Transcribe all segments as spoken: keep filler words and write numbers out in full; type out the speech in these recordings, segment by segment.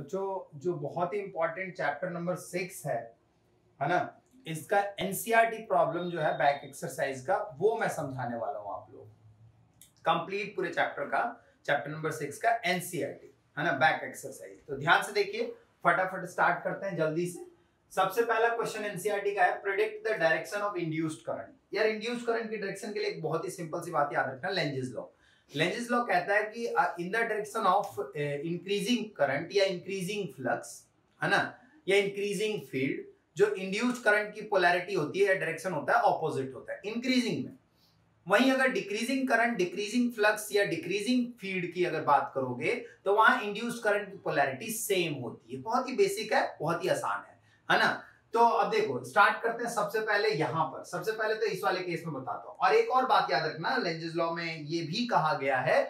बच्चों जो बहुत ही इंपॉर्टेंट चैप्टर नंबर सिक्स है है ना, इसका एनसीईआरटी प्रॉब्लम जो है बैक एक्सरसाइज का, वो मैं समझाने वाला हूँ आप लोग कंप्लीट पूरे चैप्टर का, चैप्टर नंबर सिक्स का एनसीईआरटी है ना बैक एक्सरसाइज। तो ध्यान से देखिए, फटाफट स्टार्ट करते हैं जल्दी से। सबसे पहला क्वेश्चन एनसीईआरटी का है, predict the direction of induced current. यार इंड्यूस्ड करंट की डायरेक्शन के लिए एक बहुत ही सिंपल सी बात याद रखना, लेंजेस लॉ। लेंजेस लॉ कहता है कि in the direction of increasing current या इंक्रीजिंग फ्लक्स है ना या इंक्रीजिंग फील्ड, जो इंड्यूस्ड करंट की पोलैरिटी होती है या डायरेक्शन होता है ऑपोजिट होता है इंक्रीजिंग में। वहीं अगर डिक्रीजिंग करंट, डिक्रीजिंग फ्लक्स या डिक्रीजिंग फील्ड की अगर बात करोगे तो वहां इंड्यूस्ड करंट की पोलैरिटी सेम होती है। बहुत ही बेसिक है, बहुत ही आसान है है ना। तो अब देखो स्टार्ट करते हैं। सबसे पहले यहां पर सबसे पहले तो इस वाले केस में बताता हूं। और एक और बात याद रखना, लेंजेस लॉ में ये भी कहा गया है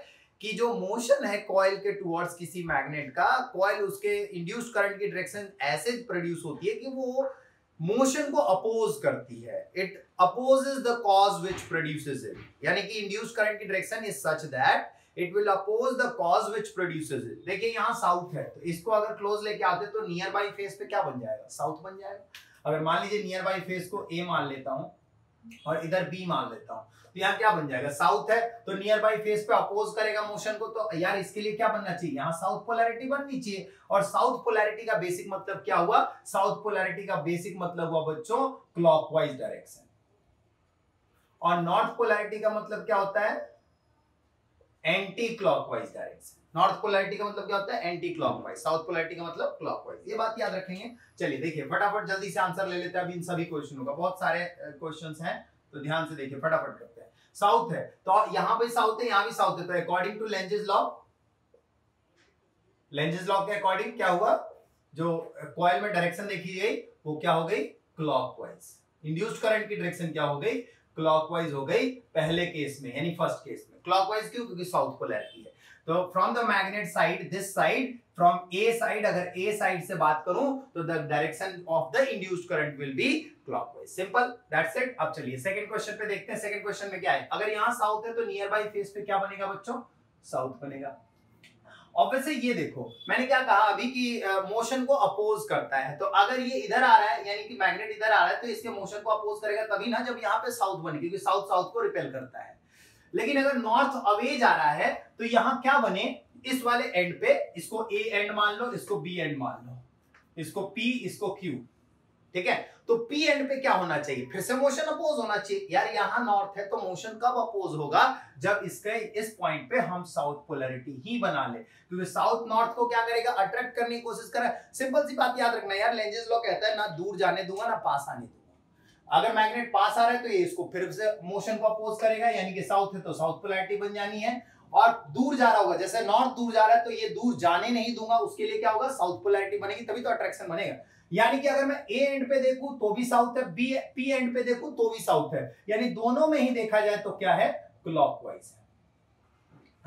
कि जो मोशन है कॉइल के टुवर्ड्स किसी मैग्नेट का, कॉइल उसके इंड्यूस्ड करंट की डायरेक्शन ऐसे प्रोड्यूस होती है कि वो मोशन को अपोज करती है। It opposes the cause which produces it, यानी कि इंड्यूस्ड करंट की direction is such that it will oppose the cause which produces it. देखिए यहाँ साउथ है, तो इसको अगर क्लोज लेके आते तो नियर बाई फेस पे क्या बन जाएगा, साउथ बन जाएगा। अगर मान लीजिए नियर बाई फेस को ए मान लेता हूँ और इधर बी मान लेता हूँ, तो यहाँ क्या बन जाएगा, साउथ है। तो नियर बाई फेस पे अपोज करेगा मोशन को, तो यार इसके लिए क्या बनना चाहिए, यहाँ साउथ पोलैरिटी बननी चाहिए। और साउथ पोलैरिटी का बेसिक मतलब क्या हुआ, साउथ पोलैरिटी का बेसिक मतलब हुआ बच्चों क्लॉकवाइज डायरेक्शन। और नॉर्थ पोलैरिटी का मतलब क्या होता है, anti clockwise direction. North polarity का मतलब क्या होता है, एंटी क्लॉकवाइज। साउथ पोलैरिटी का मतलब क्लॉकवाइज। ये बात याद रखेंगे। चलिए देखिए फटाफट जल्दी से आंसर ले लेते हैं अभी इन सभी क्वेश्चनों का। बहुत सारे क्वेश्चंस हैं तो ध्यान से देखिए, फटाफट करते हैं। साउथ है तो यहाँ पे साउथ है, यहाँ भी साउथ है। तो according to Lenz's law, Lenz's law के अकॉर्डिंग क्या हुआ, जो कॉइल में डायरेक्शन देखी गई वो क्या हो गई, क्लॉकवाइज। इंड्यूस्ड करंट की डायरेक्शन क्या हो गई, क्लॉकवाइज हो गई पहले केस में, यानी फर्स्ट केस में क्लॉकवाइज। क्यों, क्योंकि साउथ पोलैरिटी है। तो from the magnet side, this side, from A side, अगर ए साइड से बात करूं तो the direction of the induced current will be clockwise. Simple, that's it. अब चलिए सेकंड क्वेश्चन पे देखते हैं। सेकंड क्वेश्चन में क्या है, अगर यहाँ साउथ है तो नियर बाई फेस पे क्या बनेगा बच्चों, साउथ बनेगा। ऑब्वियसली ये देखो मैंने क्या कहा अभी कि मोशन को अपोज करता है, तो अगर ये इधर आ रहा है यानी कि मैग्नेट इधर आ रहा है तो इसके मोशन को अपोज करेगा तभी ना, जब यहाँ पे साउथ बनेगी, क्योंकि साउथ साउथ को रिपेल करता है। लेकिन अगर नॉर्थ अवे जा रहा है तो यहाँ क्या बने, इस वाले एंड पे इसको ए एंड मान लो, इसको बी एंड मान लो, इसको पी, इसको क्यू, ठीक है। तो पी एंड पे क्या होना चाहिए, फिर से मोशन अपोज होना चाहिए। यार यहाँ नॉर्थ है तो मोशन कब अपोज होगा, जब इसके इस पॉइंट पे हम साउथ पोलैरिटी ही बना ले, क्योंकि साउथ नॉर्थ को क्या करेगा, अट्रैक्ट करने की कोशिश करेगा। सिंपल सी बात याद रखना यार, लेंजेस लॉ कहता है ना दूर जाने दूंगा ना पास आने दूंगा। अगर मैग्नेट पास आ रहा है तो ये इसको फिर से मोशन को अपोज करेगा, यानी कि साउथ है तो साउथ पोलैरिटी बन जानी है। और दूर जा रहा होगा, जैसे नॉर्थ दूर जा रहा है तो ये दूर जाने नहीं दूंगा, उसके लिए क्या होगा, साउथ पोलैरिटी बनेगी, तभी तो अट्रैक्शन बनेगा। यानी कि अगर मैं ए एंड पे देखूं तो भी साउथ है, बी पी एंड पे देखूं तो भी साउथ है, यानी दोनों में ही देखा जाए तो क्या है, क्लॉकवाइज है,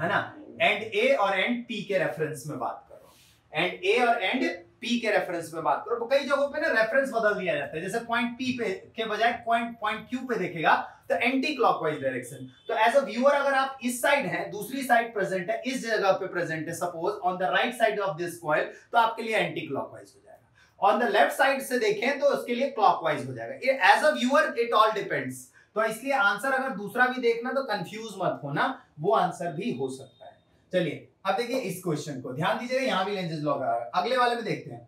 है ना। एंड ए और एंड पी के रेफरेंस में बात करो, एंड ए और एंड पी के रेफरेंस में बात करो। कई जगहों पे ना रेफरेंस बदल दिया जाता है, जैसे पॉइंट पी पे के बजाय पॉइंट पॉइंट क्यू पे देखेगा तो एंटी क्लॉकवाइज डायरेक्शन। तो एज अ व्यूअर अगर आप इस साइड हैं, दूसरी साइड प्रेजेंट है, इस जगह पे प्रेजेंट है suppose on the right side of this coil, तो आपके लिए एंटी क्लॉकवाइज हो जाएगा। ऑन द लेफ्ट साइड से देखें तो उसके लिए क्लॉकवाइज हो जाएगा। As a viewer it all depends. तो इसलिए आंसर अगर दूसरा भी देखना तो कंफ्यूज मत होना, वो आंसर भी हो सकता है। चलिए अब देखिए इस क्वेश्चन को ध्यान दीजिएगा, यहाँ भी लेंजेस लॉ का अगले वाले में देखते हैं।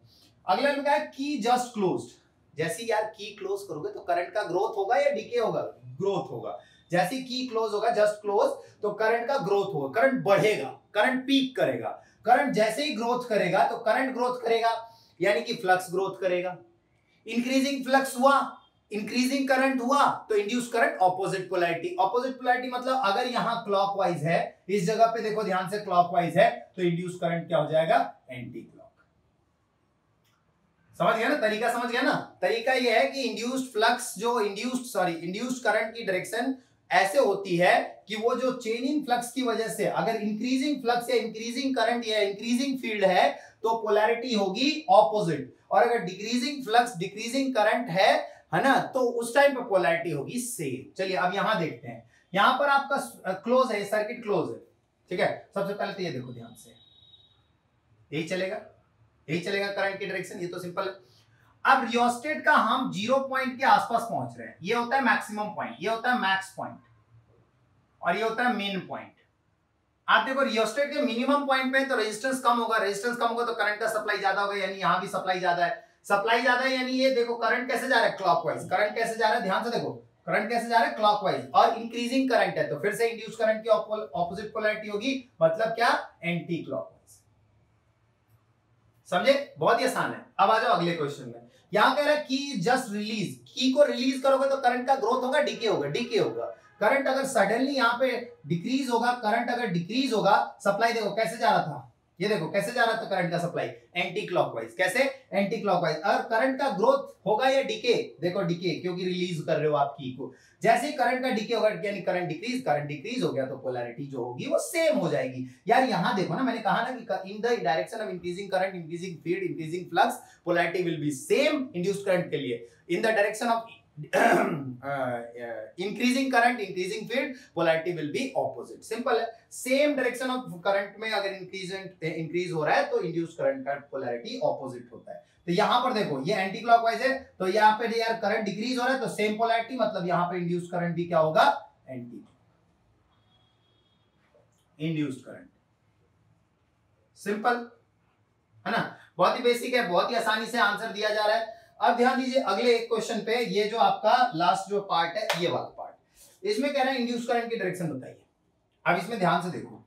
अगले में क्या है, की जस्ट क्लोज्ड। जैसे यार की क्लोज करोगे तो करंट का ग्रोथ होगा या डीके होगा, ग्रोथ होगा। जैसे की क्लोज होगा, जस्ट क्लोज, तो करंट का ग्रोथ होगा, करंट बढ़ेगा, करंट पीक करेगा। करंट जैसे ही ग्रोथ करेगा तो करंट ग्रोथ करेगा यानी कि फ्लक्स ग्रोथ करेगा। इंक्रीजिंग फ्लक्स हुआ, इंक्रीजिंग करंट हुआ, तो induce current opposite polarity. Opposite polarity मतलब अगर यहां क्लॉकवाइज है, इस जगह पे देखो ध्यान से क्लॉकवाइज है, तो इंड्यूस करंट क्या हो जाएगा, एंटी क्लॉक। समझ गया ना तरीका, समझ गया ना तरीका। यह है कि इंड्यूस्ड फ्लक्स जो इंड्यूस्ड सॉरी इंड्यूस्ड करंट की डायरेक्शन ऐसे होती है कि वो जो चेंज इन फ्लक्स की वजह से, अगर इंक्रीजिंग फ्लक्स या इंक्रीजिंग करंट या इंक्रीजिंग फील्ड है तो पोलैरिटी होगी ऑपोजिट, और अगर डिक्रीजिंग फ्लक्स डिक्रीजिंग करंट है है ना तो उस टाइम पे पोलैरिटी होगी सेम। चलिए अब यहां देखते हैं। यहां पर आपका क्लोज है, सर्किट क्लोज है, ठीक है। सबसे पहले तो ये देखो ध्यान से, यही चलेगा, यही चलेगा करंट की डायरेक्शन, ये तो सिंपल है। अब रियोस्टेट का हम जीरो पॉइंट के आसपास पहुंच रहे हैं, ये होता है मैक्सिमम पॉइंट, ये होता है मैक्स पॉइंट और ये होता है मिन पॉइंट। आप देखो रियोस्टेट के मिनिमम पॉइंट पे तो रेजिस्टेंस कम होगा, रेजिस्टेंस कम होगा तो करंट का सप्लाई ज्यादा होगा, यानी यहां भी सप्लाई ज्यादा है, सप्लाई ज्यादा है यानी ये देखो करंट कैसे जा रहा है क्लॉकवाइज, करंट कैसे जा रहा है, ध्यान से देखो करंट कैसे जा रहा है क्लॉकवाइज, और इंक्रीजिंग करंट है तो फिर से इंड्यूस करंट की ऑपोजिट पोलैरिटी होगी, मतलब क्या एंटी क्लॉकवाइज। समझे, बहुत ही आसान है। अब आ जाओ अगले क्वेश्चन में। यहां कह रहा है की जस्ट रिलीज, की को रिलीज करोगे तो करंट का ग्रोथ होगा, डीके होगा, डीके होगा करंट अगर सडनली यहाँ पे डिक्रीज होगा, करंट अगर डिक्रीज होगा, सप्लाई देखो कैसे जा रहा था, ये देखो कैसे जा रहा था करंट का सप्लाई एंटी क्लॉकवाइज, कैसे एंटी क्लॉकवाइज। अगर करंट का ग्रोथ होगा या डिके, देखो डिके क्योंकि रिलीज कर रहे हो आप की को, जैसे ही करंट का डिके होगा यानी करंट डिक्रीज, करंट डिक्रीज हो गया तो पोलैरिटी जो होगी वो सेम हो जाएगी। यार यहाँ देखो ना, मैंने कहा ना कि in the direction of increasing current, increasing field, increasing flux, polarity will be same induced current के लिए। In the direction of increasing current, increasing field, polarity will be opposite. Simple है, सेम डायरेक्शन ऑफ करंट में अगर इंक्रीजेंट increase हो रहा है तो इंड्यूस करंट का पोलैरिटी ऑपोजिट होता है। तो यहाँ पर देखो ये एंटी क्लॉकवाइज है तो यहाँ पे यार करंट डिक्रीज हो रहा है तो सेम पोलैरिटी, मतलब यहाँ पे इंड्यूस करंट भी क्या होगा एंटी इंड्यूस करंट। सिंपल है ना, बहुत ही बेसिक है, बहुत ही आसानी से आंसर दिया जा रहा है। अब ध्यान दीजिए अगले एक क्वेश्चन पे, ये जो आपका लास्ट जो पार्ट है ये वाला पार्ट, इसमें कह रहा है इंड्यूस करंट की डायरेक्शन बताइए। अब इसमें ध्यान से देखो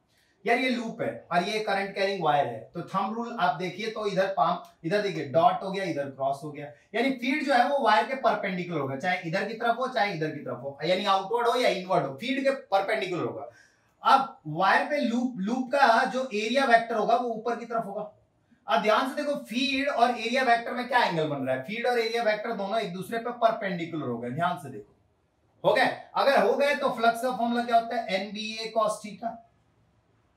यार, ये लूप है और ये करंट कैरिंग वायर है, तो थंब रूल आप देखिए तो इधर पाम, इधर देखिए डॉट हो गया, इधर क्रॉस हो गया, यानी फील्ड जो है वो वायर के परपेंडिकुलर होगा, चाहे इधर की तरफ हो चाहे इधर की तरफ हो, यानी आउटवर्ड हो या इनवर्ड हो, फील्ड के परपेंडिकुलर होगा। अब वायर पे लूप, लूप का जो एरिया वेक्टर होगा वो ऊपर की तरफ होगा। अब ध्यान से देखो फील्ड और एरिया वेक्टर में क्या एंगल बन रहा है, फील्ड और एरिया वेक्टर दोनों एक दूसरे पे परपेंडिकुलर हो गए, ध्यान से देखो हो गए। अगर हो गए तो फ्लक्स का फॉर्मूला क्या होता है, एनबीए कॉस थीटा,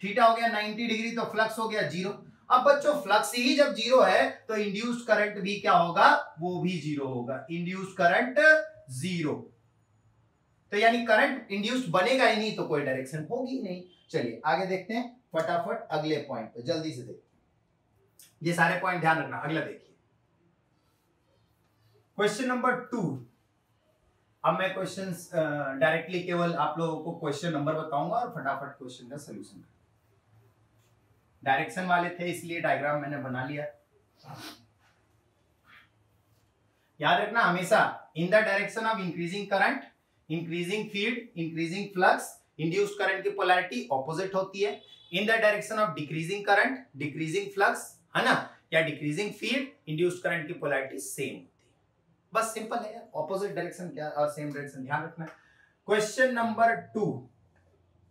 थीटा हो गया नब्बे डिग्री तो फ्लक्स हो गया जीरो। अब बच्चों फ्लक्स ही जब जीरो है तो इंड्यूस करंट भी क्या होगा, वो भी जीरो होगा, इंड्यूस करंट जीरो, तो यानी करंट इंड्यूस्ड बनेगा ही नहीं तो कोई डायरेक्शन होगी नहीं। चलिए आगे देखते हैं फटाफट अगले पॉइंट पे, जल्दी से देखते, ये सारे पॉइंट ध्यान रखना। अगला देखिए क्वेश्चन नंबर टू। अब मैं क्वेश्चंस डायरेक्टली केवल आप लोगों को क्वेश्चन नंबर बताऊंगा और फटाफट क्वेश्चन का सलूशन। डायरेक्शन वाले थे इसलिए डायग्राम मैंने बना लिया। याद रखना हमेशा in the direction of increasing current, increasing field, increasing flux, induced current की पोलैरिटी ऑपोजिट होती है। In the direction of decreasing current, decreasing flux है ना, या डिक्रीजिंग फील्ड, इंड्यूस्ड करंट की पोलैरिटी सेम होती है। बस सिंपल है, ऑपोजिट डायरेक्शन क्या और सेम डायरेक्शन, ध्यान रखना। क्वेश्चन नंबर टू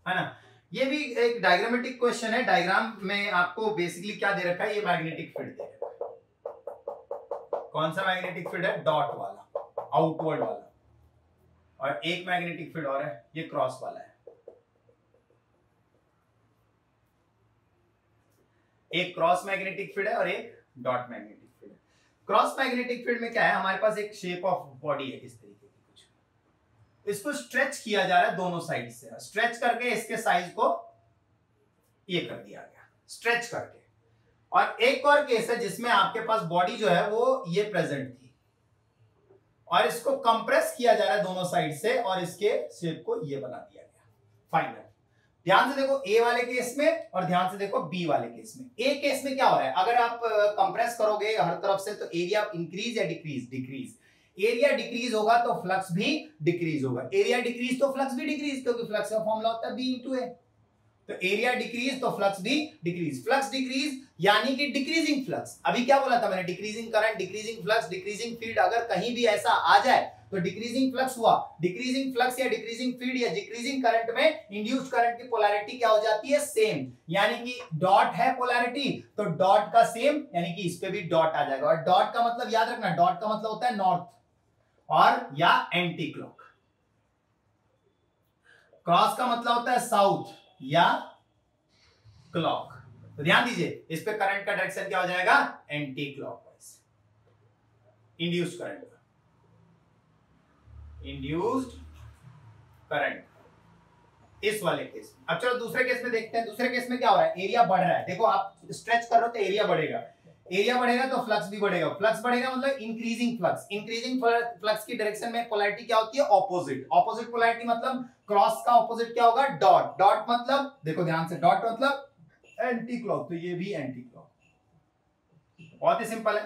है ना, ये भी एक डायग्रामेटिक क्वेश्चन है। डायग्राम में आपको बेसिकली क्या दे रखा है, ये मैग्नेटिक फील्ड दे रखा है। कौन सा मैग्नेटिक फील्ड है, डॉट वाला, आउटवर्ड वाला, और एक मैग्नेटिक फील्ड और है ये क्रॉस वाला है। एक क्रॉस मैग्नेटिक फील्ड है और एक डॉट मैग्नेटिक फील्ड है। क्रॉस मैग्नेटिक फील्ड में क्या है, हमारे पास एक शेप ऑफ बॉडी है इस तरीके की कुछ, इसको स्ट्रेच किया जा रहा है दोनों साइड से, स्ट्रेच करके इसके साइज को ये कर दिया गया स्ट्रेच करके। और एक और केस है जिसमें आपके पास बॉडी जो है वो ये प्रेजेंट थी और इसको कंप्रेस किया जा रहा है दोनों साइड से और इसके शेप को ये बना दिया गया फाइनल। ध्यान से देखो ए वाले केस में और ध्यान से देखो बी वाले केस में। ए केस में क्या हो रहा है, अगर आप कंप्रेस करोगे हर तरफ से तो एरिया इंक्रीज या डिक्रीज, डिक्रीज, एरिया डिक्रीज होगा तो फ्लक्स भी डिक्रीज होगा, एरिया डिक्रीज तो फ्लक्स भी डिक्रीज, क्योंकि फ्लक्स का फॉर्मूला होता है बी इंटू ए, तो एरिया डिक्रीज तो फ्लक्स भी डिक्रीज, फ्लक्स डिक्रीज यानी कि डिक्रीजिंग फ्लक्स। अभी क्या बोला था मैंने, decreasing current, decreasing flux, decreasing field, अगर कहीं भी ऐसा आ जाए तो डिक्रीजिंग फ्लक्स हुआ, डिक्रीजिंग फ्लक्स या डिक्रीजिंग फील्ड या डिक्रीजिंग करंट में इंड्यूस्ड करंट की पोलैरिटी क्या हो जाती है, सेम, यानी कि डॉट है पोलैरिटी तो डॉट का सेम, यानी कि इस पे भी डॉट आ जाएगा। और डॉट का मतलब याद रखना, डॉट का मतलब होता है नॉर्थ और या एंटी क्लॉक, क्रॉस का मतलब होता है साउथ या क्लॉक। तो ध्यान दीजिए इस पे करंट का डायरेक्शन क्या हो जाएगा, एंटी क्लॉकवाइज, इंड्यूस्ड करंट का इंड्यूस्ड करंट इस वाले केस। अब चलो दूसरे केस में देखते हैं। दूसरे केस में क्या हो रहा है, एरिया बढ़ रहा है। देखो आप स्ट्रेच कर रहे हो तो एरिया बढ़ेगा, एरिया बढ़ेगा तो फ्लक्स भी बढ़ेगा। फ्लक्स बढ़ेगा मतलब इंक्रीजिंग फ्लक्स, इंक्रीजिंग फ्लक्स की डायरेक्शन में पोलैरिटी क्या होती है? ऑपोजिट। ऑपोजिट पोलैरिटी मतलब क्रॉस का ऑपोजिट क्या होगा? डॉट। डॉट मतलब देखो ध्यान से, डॉट मतलब एंटी क्लॉक, तो ये भी एंटी क्लॉक। बहुत ही सिंपल है,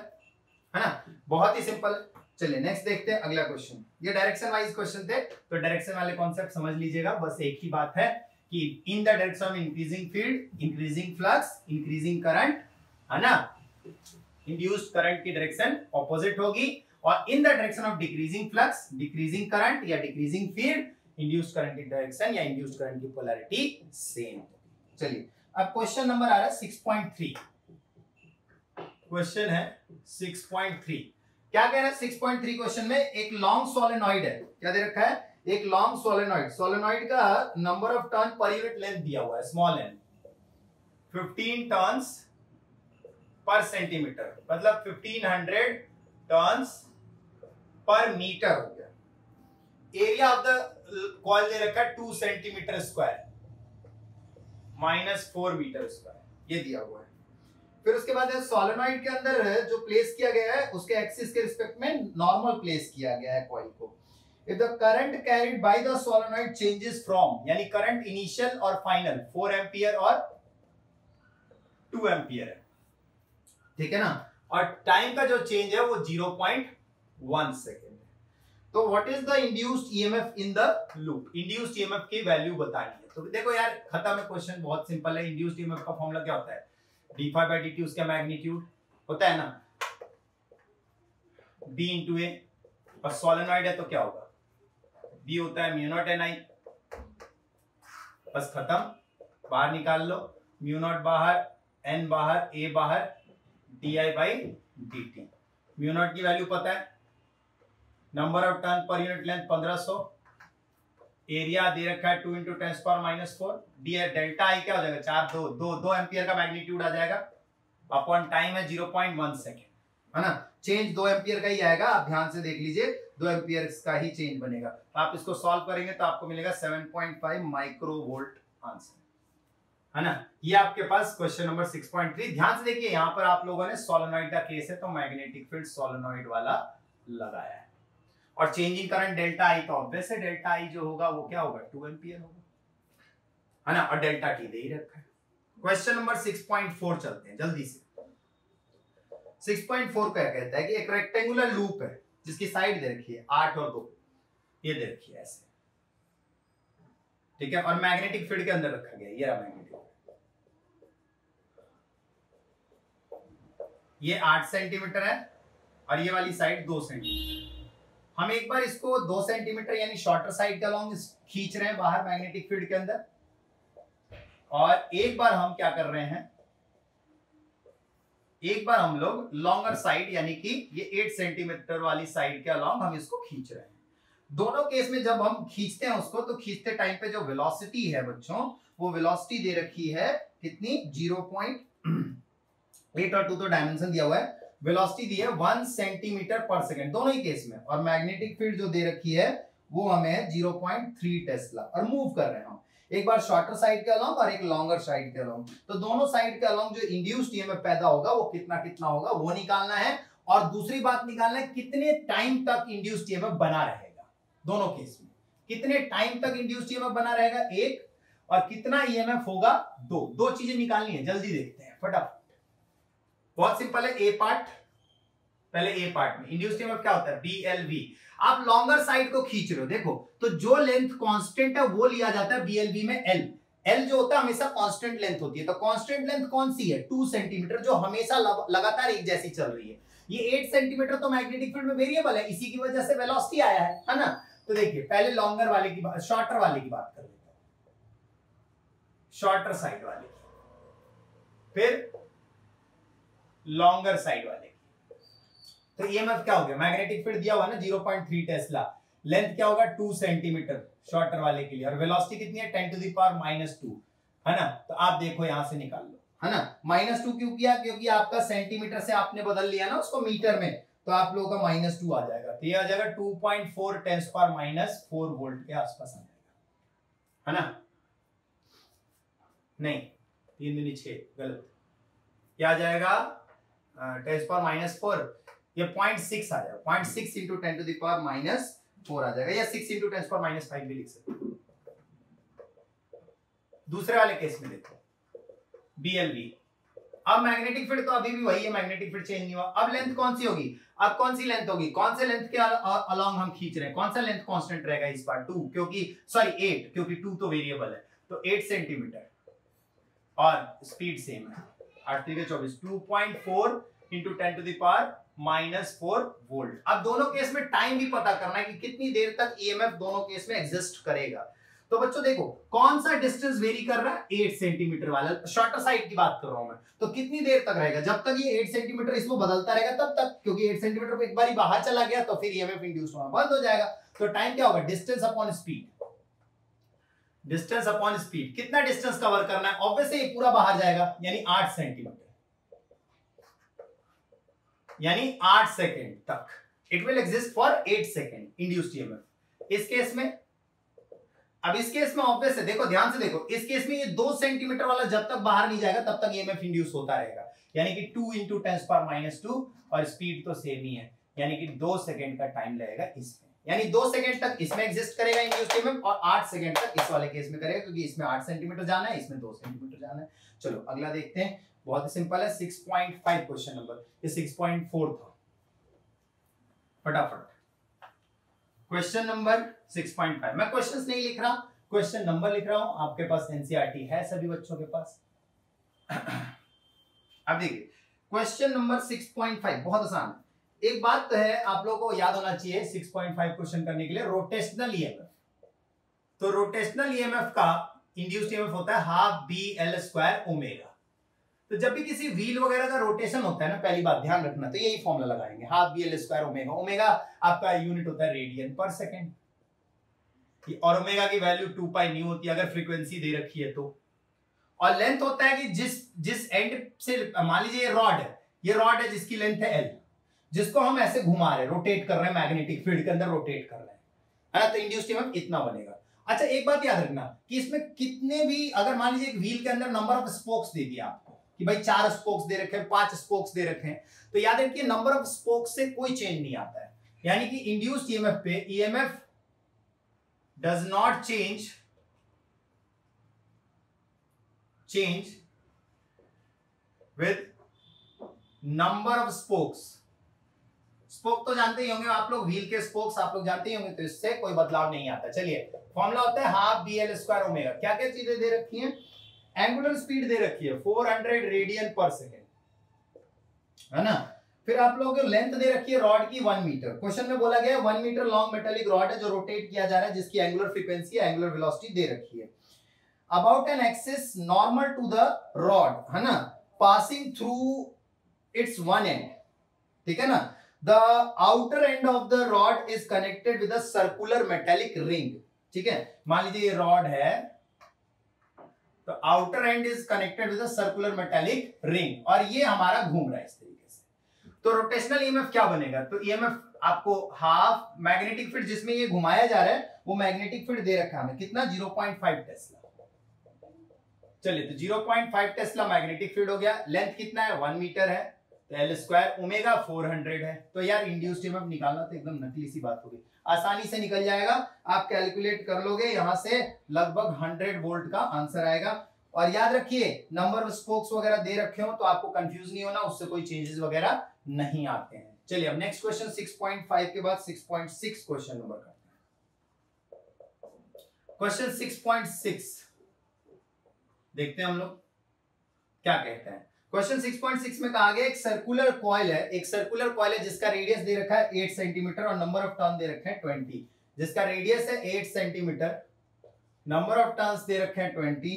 है ना, बहुत ही सिंपल है। चलिए नेक्स्ट देखते हैं अगला क्वेश्चन। ये डायरेक्शन वाइज क्वेश्चन थे, तो डायरेक्शन वाले कॉन्सेप्ट समझ लीजिएगा। बस एक ही बात है कि in the direction of increasing field, increasing flux, increasing current, है ना, इंड्यूस्ड करंट की डायरेक्शन ऑपोजिट होगी, और in the direction of decreasing flux, decreasing current या डिक्रीजिंग फील्ड, इंड्यूस्ड करंट की डायरेक्शन या इंड्यूस्ड करंट की पोलैरिटी सेम। चलिए अब क्वेश्चन नंबर आ रहा है सिक्स पॉइंट थ्री। क्वेश्चन है सिक्स पॉइंट थ्री, क्या कह रहा है? सिक्स पॉइंट थ्री क्वेश्चन में एक लॉन्ग सोलेनॉइड है, क्या दे रखा है? एक लॉन्ग सोलेनॉइड। सोलेनॉइड का नंबर ऑफ टर्न पर यूनिट लेंथ दिया हुआ है, स्मॉल एन फिफ्टीन टर्न्स पर सेंटीमीटर, मतलब फिफ्टीन हंड्रेड टर्न्स पर मीटर हो गया। एरिया ऑफ द कॉल दे रखा है two centimetre square minus four metre square, ये दिया हुआ है। फिर उसके बाद सोलेनॉइड के अंदर जो प्लेस किया गया है उसके एक्सिस के रिस्पेक्ट में नॉर्मल प्लेस किया गया है कॉइल को। If the current carried by the solenoid changes from, यानी करंट इनिशियल और फाइनल फोर एम्पियर और टू एम्पियर है, ठीक है ना, और टाइम का जो चेंज है वो जीरो पॉइंट वन सेकेंड। तो what is the induced EMF in the loop? Induced EMF की वैल्यू बतानी है। तो देखो यार खत्म है क्वेश्चन, बहुत सिंपल है। इंड्यूस्ड ईएमएफ का फॉर्मूला क्या होता है? d फाइव by dt उसका मैग्नीट्यूड होता है ना, b into a, और सोलेनॉइड है तो क्या होगा? b होता है म्यू नॉट एन आई, बस खत्म, बाहर निकाल लो, म्यू नॉट बाहर, n बाहर, a बाहर, di by dt। Mu naught की वैल्यू पता है, नंबर ऑफ टर्न पर यूनिट लेंथ पंद्रह सौ, एरिया दे रखा है two into tens power minus four, D delta I क्या हो जाएगा? चार, दो दो दो एम्पियर का मैग्नीट्यूड आ जाएगा, अपॉन टाइम है जीरो पॉइंट वन सेकेंड, है ना। चेंज दो एम्पियर का ही आएगा, आप ध्यान से देख लीजिए, दो एम्पियर का ही चेंज बनेगा। तो आप इसको सॉल्व करेंगे तो आपको मिलेगा seven point five micro volt answer, है ना। ये आपके पास question number six point three. ध्यान से देखिए, यहाँ पर आप लोगों ने सोलेनॉइड का केस है तो मैग्नेटिक फील्ड सोलेनॉइड वाला लगाया है, और चेंजिंग करंट डेल्टा आई, तो ऑब्वियस है डेल्टा आई जो होगा वो क्या होगा? टू एम्पियर होगा, है ना, और डेल्टा टी दे ही रखा है। Question number six point four चलते हैं जल्दी से। सिक्स पॉइंट फोर क्या कहता है कि एक रेक्टेंगुलर लूप है जिसकी साइड दे रखी है आठ और दो, ये दे रखी है ऐसे, ठीक है, और मैग्नेटिक फील्ड के अंदर रखा गया, ये रहा मैग्नेटिक, ये आठ सेंटीमीटर है और ये वाली साइड दो सेंटीमीटर। हम एक बार इसको दो सेंटीमीटर यानी शॉर्टर साइड का लॉन्ग खींच रहे हैं बाहर मैग्नेटिक फील्ड के अंदर, और एक बार हम क्या कर रहे हैं, एक बार हम लोग लॉन्गर साइड यानी कि ये आठ सेंटीमीटर वाली साइड के लॉन्ग हम इसको खींच रहे हैं। दोनों केस में जब हम खींचते हैं उसको, तो खींचते टाइम पे जो वेलोसिटी है बच्चों, वो वेलोसिटी दे रखी है कितनी? जीरो पॉइंट एट, और टू तो डायमेंशन दिया हुआ है, वेलोसिटी दी है वन सेंटीमीटर पर सेकेंड दोनों ही केस में, और मैग्नेटिक फील्ड जो दे रखी है वो हमें जीरो पॉइंट थ्री टेस्ला, और मूव कर रहे हैं हम एक बार शॉर्टर साइड के अलोंग और एक लॉन्गर साइड के अलोंग। तो दोनों साइड के अलोंग जो इंड्यूस्ड ईएमएफ पैदा होगा वो कितना कितना होगा वो निकालना है, और दूसरी बात निकालना है कितने टाइम तक इंड्यूस्ड ईएमएफ बना रहेगा। दोनों केस में कितने टाइम तक इंड्यूस्ड ईएमएफ बना रहेगा? एक, और कितना ईएमएफ होगा? दो। दो चीजें निकालनी है, जल्दी देखते हैं फटाफट। बहुत सिंपल है, ए पार्ट पहले, ए पार्ट में इंड्यूस्ड ईएमएफ क्या होता है? बीएलवी। आप लॉन्गर साइड को खींच रहे हो, देखो तो जो लेंथ कांस्टेंट है वो लिया जाता है बीएलवी में एल। एल जो होता है हमेशा कांस्टेंट लेंथ होती है, तो कांस्टेंट लेंथ कौन सी है? टू सेंटीमीटर, जो हमेशा लगातार एक जैसी चल रही है। ये एट सेंटीमीटर तो मैग्नेटिक फील्ड में वेरिएबल है, इसी की वजह से वेलोसिटी आया है, है ना। तो देखिए पहले लॉन्गर वाले की बात, शॉर्टर वाले की बात कर लेते हैं, शॉर्टर साइड वाले की, फिर लॉन्गर साइड वाले। तो ईएमएफ क्या हो गया? मैग्नेटिक फील्ड दिया हुआ ना zero point three tesla, length क्या होगा? टू सेंटीमीटर शॉर्टर वाले के लिए, और वेलोसिटी कितनी है? Ten to the power minus two, है ना। तो आप देखो यहां से निकाल लो, है ना। माइनस टू क्यों किया? क्योंकि आपका सेंटीमीटर से आपने बदल लिया ना उसको मीटर में, तो आप लोगों का माइनस टू आ जाएगा, तो ये आ जाएगा two point four ten power minus four volt के आसपास आ जाएगा, है ना। नहीं, तीन दूनी छह गलत, क्या आ जाएगा? टेन पावर माइनस फोर, ये पॉइंट सिक्स आ जाएगा, point six into ten to the power minus four आ जाएगा, या six into ten power minus five भी लिख सकते। दूसरे वाले केस में देखो B L B, अब मैग्नेटिक फील्ड तो अभी भी वही है, मैग्नेटिक फील्ड चेंज नहीं हुआ। अब लेंथ कौन सी होगी, अब कौन सी लेंथ होगी, कौन से लेंथ के अलोंग हम खींच रहे हैं, कौन सा लेंथ कांस्टेंट रहेगा इस बार, टू, क्योंकि सॉरी एट, क्योंकि टू तो वेरिएबल है, तो एट सेंटीमीटर और स्पीड सेम है, आठ तीन चौबीस, two point four into ten to the power minus four volt. अब दोनों केस में टाइम भी पता करना है कि कितनी देर तक ईएमएफ दोनों केस में एग्जिस्ट करेगा। तो बच्चों देखो कौन सा डिस्टेंस वेरी कर रहा है, आठ सेंटीमीटर वाला, शॉर्टर साइड की बात कर रहा हूं मैं, तो कितनी देर तक रहेगा, जब तक ये आठ सेंटीमीटर इसको बदलता रहेगा तब तक, क्योंकि आठ सेंटीमीटर एक बार बाहर चला गया तो फिर ईएमएफ इंड्यूस होना बंद हो जाएगा। तो टाइम क्या होगा, distance upon speed, distance upon speed, कितना डिस्टेंस कवर करना है, ऑब्वियसली ये पूरा बाहर जाएगा, यानी आठ सेंटीमीटर, यानी आठ सेकेंड तक it will exist for eight second induced EMF. इस केस में, अब इस केस में ऑब्वियस है, देखो ध्यान से देखो, इस केस में ये दो सेंटीमीटर वाला जब तक बाहर नहीं जाएगा तब तक ईएमएफ इंड्यूस होता रहेगा, यानी कि two into tens power minus two, और स्पीड तो सेम ही है, यानी कि दो सेकंड का टाइम लगेगा इसमें, यानी दो सेकंड तक इसमें एग्जिस्ट करेगा इंड्यूस्ड ईएमएफ, और आठ सेकंड तक इस वाले केस में करेगा, क्योंकि इसमें आठ सेंटीमीटर जाना है, इसमें दो सेंटीमीटर जाना है। चलो अगला देखते हैं, बहुत ही सिंपल है, six point five question number, ये सिक्स पॉइंट फोर था, फटाफट question number six point five. मैं क्वेश्चंस नहीं लिख रहा, क्वेश्चन नंबर लिख रहा हूं, आपके पास एनसीईआरटी है सभी बच्चों के पास। अब देखिए question number six point five बहुत आसान है। एक बात तो है आप लोगों को याद होना चाहिए, सिक्स पॉइंट फाइव क्वेश्चन करने के लिए रोटेशनल ईएमएफ, तो रोटेशनल ईएमएफ का इंड्यूस्ड ईएमएफ होता है half B L square omega. तो जब भी किसी व्हील वगैरह का रोटेशन होता है ना, पहली बात ध्यान रखना, तो यही फॉर्मूला लगाएंगे, half B L square omega, omega आपका यूनिट होता है रेडियन पर सेकंड, और ओमेगा की वैल्यू टू पाई न्यू होती है अगर फ्रीक्वेंसी दे रखी है तो, और लेंथ होता है कि जिस जिस एंड से, मान लीजिए ये रॉड है, ये रॉड है जिसकी लेंथ है एल, जिसको हम ऐसे घुमा रहे, रोटेट कर रहे हैं, मैग्नेटिक फील्ड के अंदर रोटेट कर रहे हैं, है ना, तो इंड्यूस्ड ईएमएफ इतना बनेगा। अच्छा एक बात याद रखना कि इसमें कितने भी, अगर मान लीजिए व्हील के अंदर नंबर ऑफ स्पोक्स दे दिया आपको कि भाई चार स्पोक्स दे रखे हैं, पांच स्पोक्स दे रखे हैं, तो याद रखिए नंबर ऑफ स्पोक्स से कोई चेंज नहीं आता है, यानी कि इंड्यूस्ड ईएमएफ पे EMF does not change change with number of spokes. Spoke तो जानते ही होंगे आप लोग, व्हील के स्पोक्स आप लोग जानते ही होंगे, तो इससे कोई बदलाव नहीं आता। चलिए फॉर्मूला होता है half B L square omega. क्या क्या चीजें दे रखी है, एंगुलर स्पीड दे रखी है four hundred radian per second, है ना, फिर आप लोगों को लेंथ दे रखी है रॉड की वन मीटर, क्वेश्चन में बोला गया है one metre long metallic rod है जो रोटेट किया जा रहा है, जिसकी एंगुलर फ्रीक्वेंसी एंगुलर वेलोसिटी दे रखी है, about an axis normal to the rod, है ना, passing through its one end, ठीक है ना, the outer end of the rod is connected with a circular metallic ring. ठीक है, मान लीजिए ये रॉड है तो outer end is connected with a circular metallic ring, और ये हमारा घूम रहा है इस तरीके से, तो रोटेशनल ईएमएफ क्या बनेगा, तो ईएमएफ आपको हाफ मैग्नेटिक फील्ड जिसमें ये घुमाया जा रहा है वो मैग्नेटिक फील्ड दे रखा है हमें कितना, जीरो पॉइंट फाइव टेस्ला। चलिए तो zero point five tesla magnetic field हो गया, लेंथ कितना है वन मीटर है, तो L square omega four hundred है। तो यार इंड्यूस्ड ईएमएफ निकालना तो एकदम नकली सी बात होगी, आसानी से निकल जाएगा, आप कैलकुलेट कर लोगे, यहां से लगभग हंड्रेड वोल्ट का आंसर आएगा। और याद रखिए नंबर ऑफ स्पोक्स वगैरह दे रखे हो तो आपको कंफ्यूज नहीं होना, उससे कोई चेंजेस वगैरह नहीं आते हैं। चलिए अब next question six point five के बाद six point six question number करते हैं, क्वेश्चन सिक्स पॉइंट सिक्स देखते हैं हम लोग क्या कहते हैं। क्वेश्चन सिक्स पॉइंट सिक्स में कहा गया एक सर्कुलर कॉइल है, एक सर्कुलर कॉइल है जिसका रेडियस दे रखा है एट सेंटीमीटर और नंबर ऑफ टर्न दे रखे हैं ट्वेंटी, जिसका रेडियस है eight centimetre, number of turns दे रखे हैं ट्वेंटी,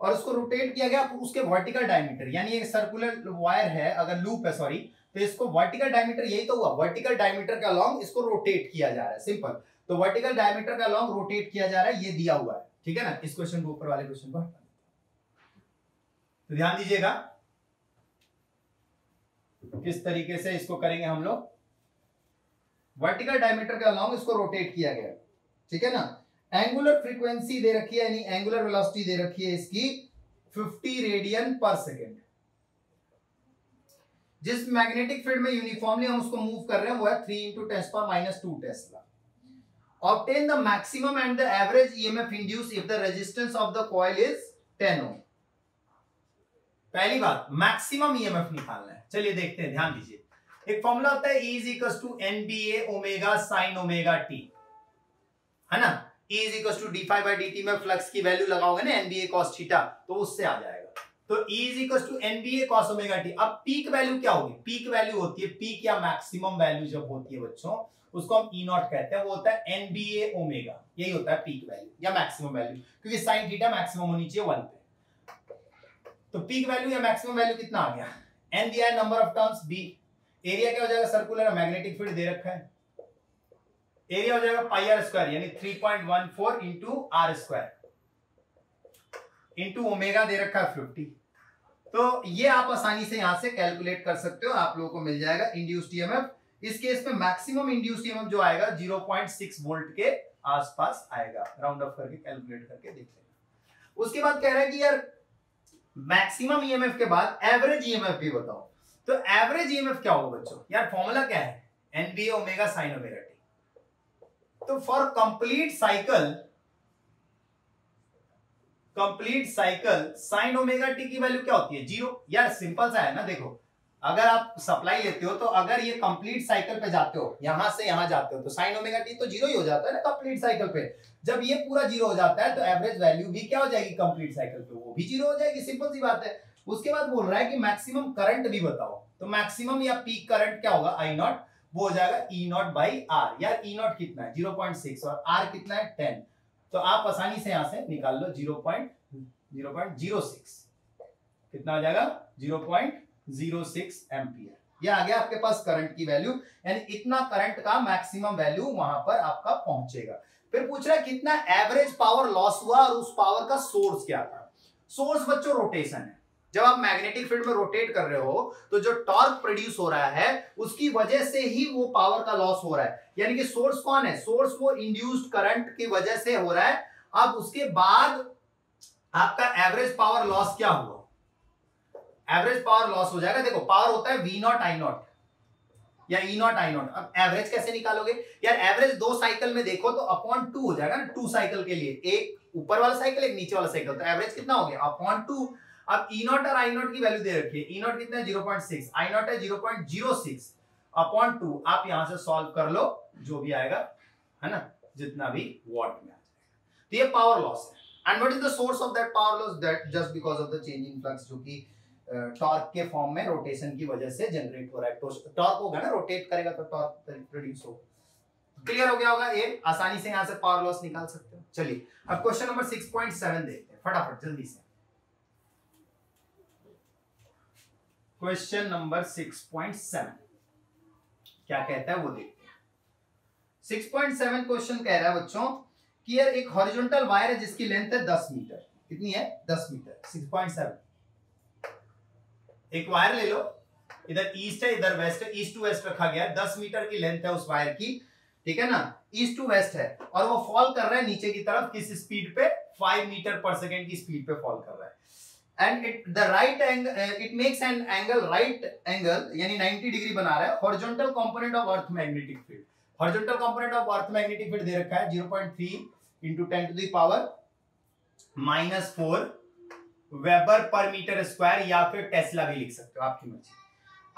और उसको रोटेट किया गया उसके वर्टिकल डायमीटर, यानी एक सर्कुलर वायर है अगर लूप है सॉरी, तो इसको वर्टिकल डायमीटर, यही तो हुआ, वर्टिकल डायमीटर का लॉन्ग इसको रोटेट किया जा रहा है, सिंपल, तो वर्टिकल डायमीटर का लॉन्ग रोटेट किया जा रहा है, ये दिया हुआ है। ठीक है ना, इस क्वेश्चन को ऊपर वाले क्वेश्चन को तो ध्यान दीजिएगा किस तरीके से इसको करेंगे हम लोग, वर्टिकल डायमीटर के अलोंग इसको रोटेट किया गया, ठीक है ना, एंगुलर फ्रीक्वेंसी दे रखी है यानी एंगुलर वेलोसिटी दे रखी है इसकी फिफ्टी रेडियन पर सेकंड, जिस मैग्नेटिक फील्ड में यूनिफॉर्मली हम उसको मूव कर रहे हैं वो है three into ten power minus two tesla. Obtain the maximum and the average E M F induced if the resistance of the coil is ten ohm. पहली बात मैक्सिमम E M F निकालना है. चलिए देखते हैं, ध्यान दीजिए. एक फॉर्मूला होता है E is equals to N B A omega sin omega t, है ना. E is equals to d phi by dt में फ्लक्स की वैल्यू लगाओगे ना N B A cos theta, तो उससे आ जाएगा. तो E is equals to N B A cos omega t. अब पीक वैल्यू क्या होगी? पीक वैल्यू होती है, पीक या मैक्सिमम वैल्यू जब होती है बच्चों उसको हम ई नॉट कहते हैं. वो होता है N B A ओमेगा, यही होता है पीक वैल्यू या मैक्सिमम वैल्यू, क्योंकि साइन थीटा मैक्सिमम होनी चाहिए वन पे. तो पीक वैल्यू या मैक्सिमम वैल्यू कितना आ गया? N दिया है, number of turns B. Area क्या हो जाएगा? सर्कुलर मैग्नेटिक फील्ड दे रखा है, एरिया हो जाएगा पाई आर स्क्वायर यानी three point one four into R square into omega दे रखा है फिफ्टी. तो ये आप आसानी से यहां से कैलकुलेट कर सकते हो, आप लोगों को मिल जाएगा इंड्यूस्ड ईएमएफ. इस केस में मैक्सिमम इंड्यूस्ड ईएमएफ जो आएगा ज़ीरो पॉइंट सिक्स वोल्ट के आसपास आएगा. राउंड ऑफ करके कैलकुलेट करके देख लेना. उसके बाद कह रहा है कि यार मैक्सिमम ईएमएफ के बाद एवरेज ईएमएफ भी बताओ. तो एवरेज ईएमएफ क्या होगा बच्चों? यार फॉर्मूला क्या है? N B A omega sin omega t. तो for complete cycle complete cycle sin omega t की वैल्यू क्या होती है? जीरो. यार सिंपल सा है ना, देखो अगर आप सप्लाई लेते हो तो अगर ये कंप्लीट साइकिल पे जाते हो, यहां से यहां जाते हो तो साइन ओमेगा टी तो जीरो ही हो जाता है ना कंप्लीट साइकिल पे. जब ये पूरा जीरो हो जाता है तो एवरेज वैल्यू भी क्या हो जाएगी कंप्लीट साइकिल पे? वो भी जीरो हो जाएगी, सिंपल सी बात है. उसके बाद बोल रहा है कि मैक्सिमम करंट भी बताओ. तो मैक्सिमम या पीक करंट क्या होगा? I naught. वो हो जाएगा ई नॉट बाई आर. यार ई नॉट कितना है? जीरो पॉइंट सिक्स और आर कितना है? टेन. तो आप आसानी से यहां से निकाल लो zero point zero point zero six कितना हो जाएगा? Zero point zero six ampere. यह आ गया आपके पास करंट की वैल्यू, यानी इतना करंट का मैक्सिमम वैल्यू वहां पर आपका पहुंचेगा. फिर पूछ रहा है कितना एवरेज पावर लॉस हुआ और उस पावर का सोर्स क्या था. सोर्स बच्चों रोटेशन है. जब आप मैग्नेटिक फील्ड में रोटेट कर रहे हो तो जो टॉर्क प्रोड्यूस हो रहा है उसकी वजह से ही वो पावर का लॉस हो रहा है. यानी कि सोर्स कौन है? सोर्स वो इंड्यूस्ड करंट की वजह से हो रहा है. अब उसके बाद आपका एवरेज पावर लॉस क्या हुआ? एवरेज पावर लॉस हो जाएगा. देखो पावर होता है वी नॉट आई नॉट या ई नॉट आई नॉट. अब एवरेज कैसे निकालोगे? यार एवरेज दो साइकिल में देखो तो अपॉन टू हो जाएगा ना, टू साइकिल के लिए, एक ऊपर वाला साइकिल एक नीचे वाला साइकिल. तो एवरेज कितना हो गया? Upon two. अब ई नॉट और आई नॉट की वैल्यू दे रखी है. ई नॉट कितना है? Zero point six. I naught है zero point zero six upon two. आप यहां से सॉल्व कर लो, जो भी आएगा है ना, जितना भी वॉट में आ जाएगा. तो ये पावर लॉस है. And what is the source of that power loss? That just because of the change in flux जो कि टॉर्क के फॉर्म में रोटेशन की वजह से जनरेट हो रहा है. टॉर्क होगा ना, रोटेट करेगा तो टॉर्क प्रोड्यूस होगा. क्लियर हो गया होगा? ये आसानी से यहां से पावर लॉस निकाल सकते हो. चलिए अब question number six point seven देखते हैं फटाफट जल्दी से. Question number six point seven क्या कहता है वो देखते हैं. सिक्स पॉइंट सेवन क्वेश्चन कह रहा है बच्चों कि यार एक हॉरिजॉन्टल वायर है जिसकी लेंथ है दस मीटर. कितनी है? दस मीटर. सिक्स पॉइंट सेवन एक वायर ले लो, इधर ईस्ट है इधर वेस्ट है, ईस्ट टू वेस्ट रखा गया है. दस मीटर की लेंथ है उस वायर की, ठीक है ना, ईस्ट टू वेस्ट है. और वो फॉल कर रहा है नीचे की तरफ किस स्पीड पे? फाइव मीटर पर सेकेंड की स्पीड पे फॉल कर रहा है. And it the right angle, it makes an angle, right angle यानी नाइंटी डिग्री बना रहा है. Horizontal component of earth magnetic field, horizontal component of earth magnetic field दे रखा है zero point three into ten to the power minus four weber per metre square या फिर Tesla भी लिख सकते हो, आपकी मर्जी.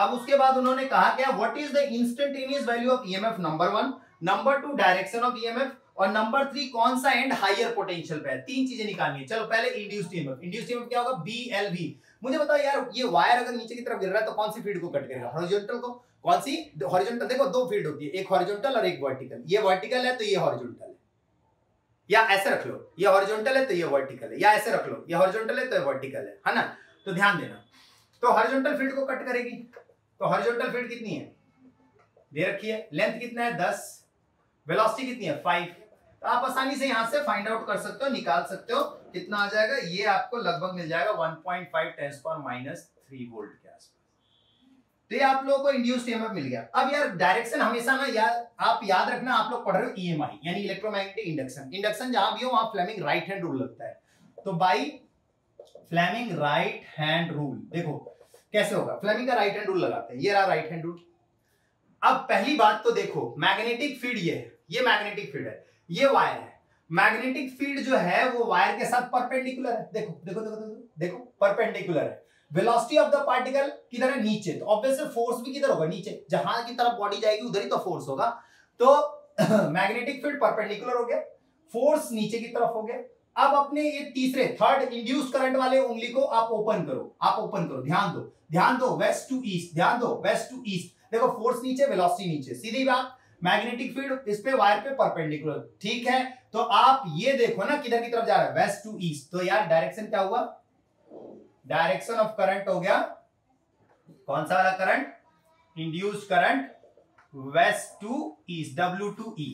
अब उसके बाद उन्होंने कहा क्या? What is the instantaneous value of EMF? Number one, number two direction of EMF, और नंबर थ्री कौन सा एंड हायर पोटेंशियल पे है. तीन चीजें निकालनी है. चलो पहले इंड्यूस्ड ईएमएफ. इंड्यूस्ड ईएमएफ क्या होगा? B L V. मुझे बताओ यार ये वायर अगर नीचे की तरफ गिर रहा है तो कौन सी फील्ड को कट करेगा? हॉरिजॉन्टल को. कौन सी? हॉरिजॉन्टल. देखो दो फील्ड होती है, एक हॉरिजॉन्टल और एक वर्टिकल. ये वर्टिकल है तो ये हॉरिजॉन्टल है, या ऐसे रख लो ये हॉरिजॉन्टल है तो ये वर्टिकल है, या ऐसे रख लो ये हॉरिजॉन्टल है तो ये वर्टिकल है, है ना. तो ध्यान देना, तो हॉरिजॉन्टल फील्ड को कट करेगी. तो हॉरिजॉन्टल फील्ड कितनी है? दे रखी है. लेंथ कितना है? दस. वेलोसिटी कितनी है? फाइव. तो आप आसानी से यहां से फाइंड आउट कर सकते हो, निकाल सकते हो कितना आ जाएगा. ये आपको लगभग मिल जाएगा one point five tens power minus three volt के आसपास. तो ये आप लोगों को इंड्यूस्ड ईएमएफ मिल गया. अब यार डायरेक्शन हमेशा ना यार आप याद रखना, आप लोग पढ़ रहे हो ईएमआई यानी इलेक्ट्रोमैग्नेटिक इंडक्शन. इंडक्शन जहां भी हो वहां फ्लेमिंग राइट हैंड रूल लगता है. तो by Fleming right hand rule देखो कैसे होगा, फ्लेमिंग का राइट हैंड रूल लगाते हैं। ये रहा राइट हैंड रूल। अब पहली बात तो देखो, मैग्नेटिक फील्ड ये है, ये मैग्नेटिक फील्ड है, ये वायर है। मैग्नेटिक फील्ड जो है वो वायर के साथ परपेंडिकुलर है। देखो देखो देखो देखो, देखो परपेंडिकुलर है। वेलोसिटी ऑफ द पार्टिकल किधर है, नीचे, तो ऑब्वियसली फोर्स भी किधर होगा, नीचे। जहां की तरफ बॉडी जाएगी उधर ही तो फोर्स होगा। तो मैग्नेटिक फील्ड परपेंडिकुलर हो गया, फोर्स नीचे की तरफ हो गया। अब अपने ये तीसरे थर्ड इंड्यूस करंट वाले उंगली को आप ओपन करो, आप ओपन करो, ध्यान दो ध्यान दो वेस्ट टू ईस्ट, ध्यान दो वेस्ट टू ईस्ट। देखो फोर्स नीचे, वेलोसिटी नीचे, सीधी बात। मैग्नेटिक फील्ड इस पे वायर पे परपेंडिकुलर, ठीक है। तो आप ये देखो ना किधर की तरफ जा रहा है, वेस्ट टू ईस्ट। तो यार डायरेक्शन क्या हुआ, डायरेक्शन ऑफ करंट हो गया, कौन सा वाला current, induce current, west to east, W to E.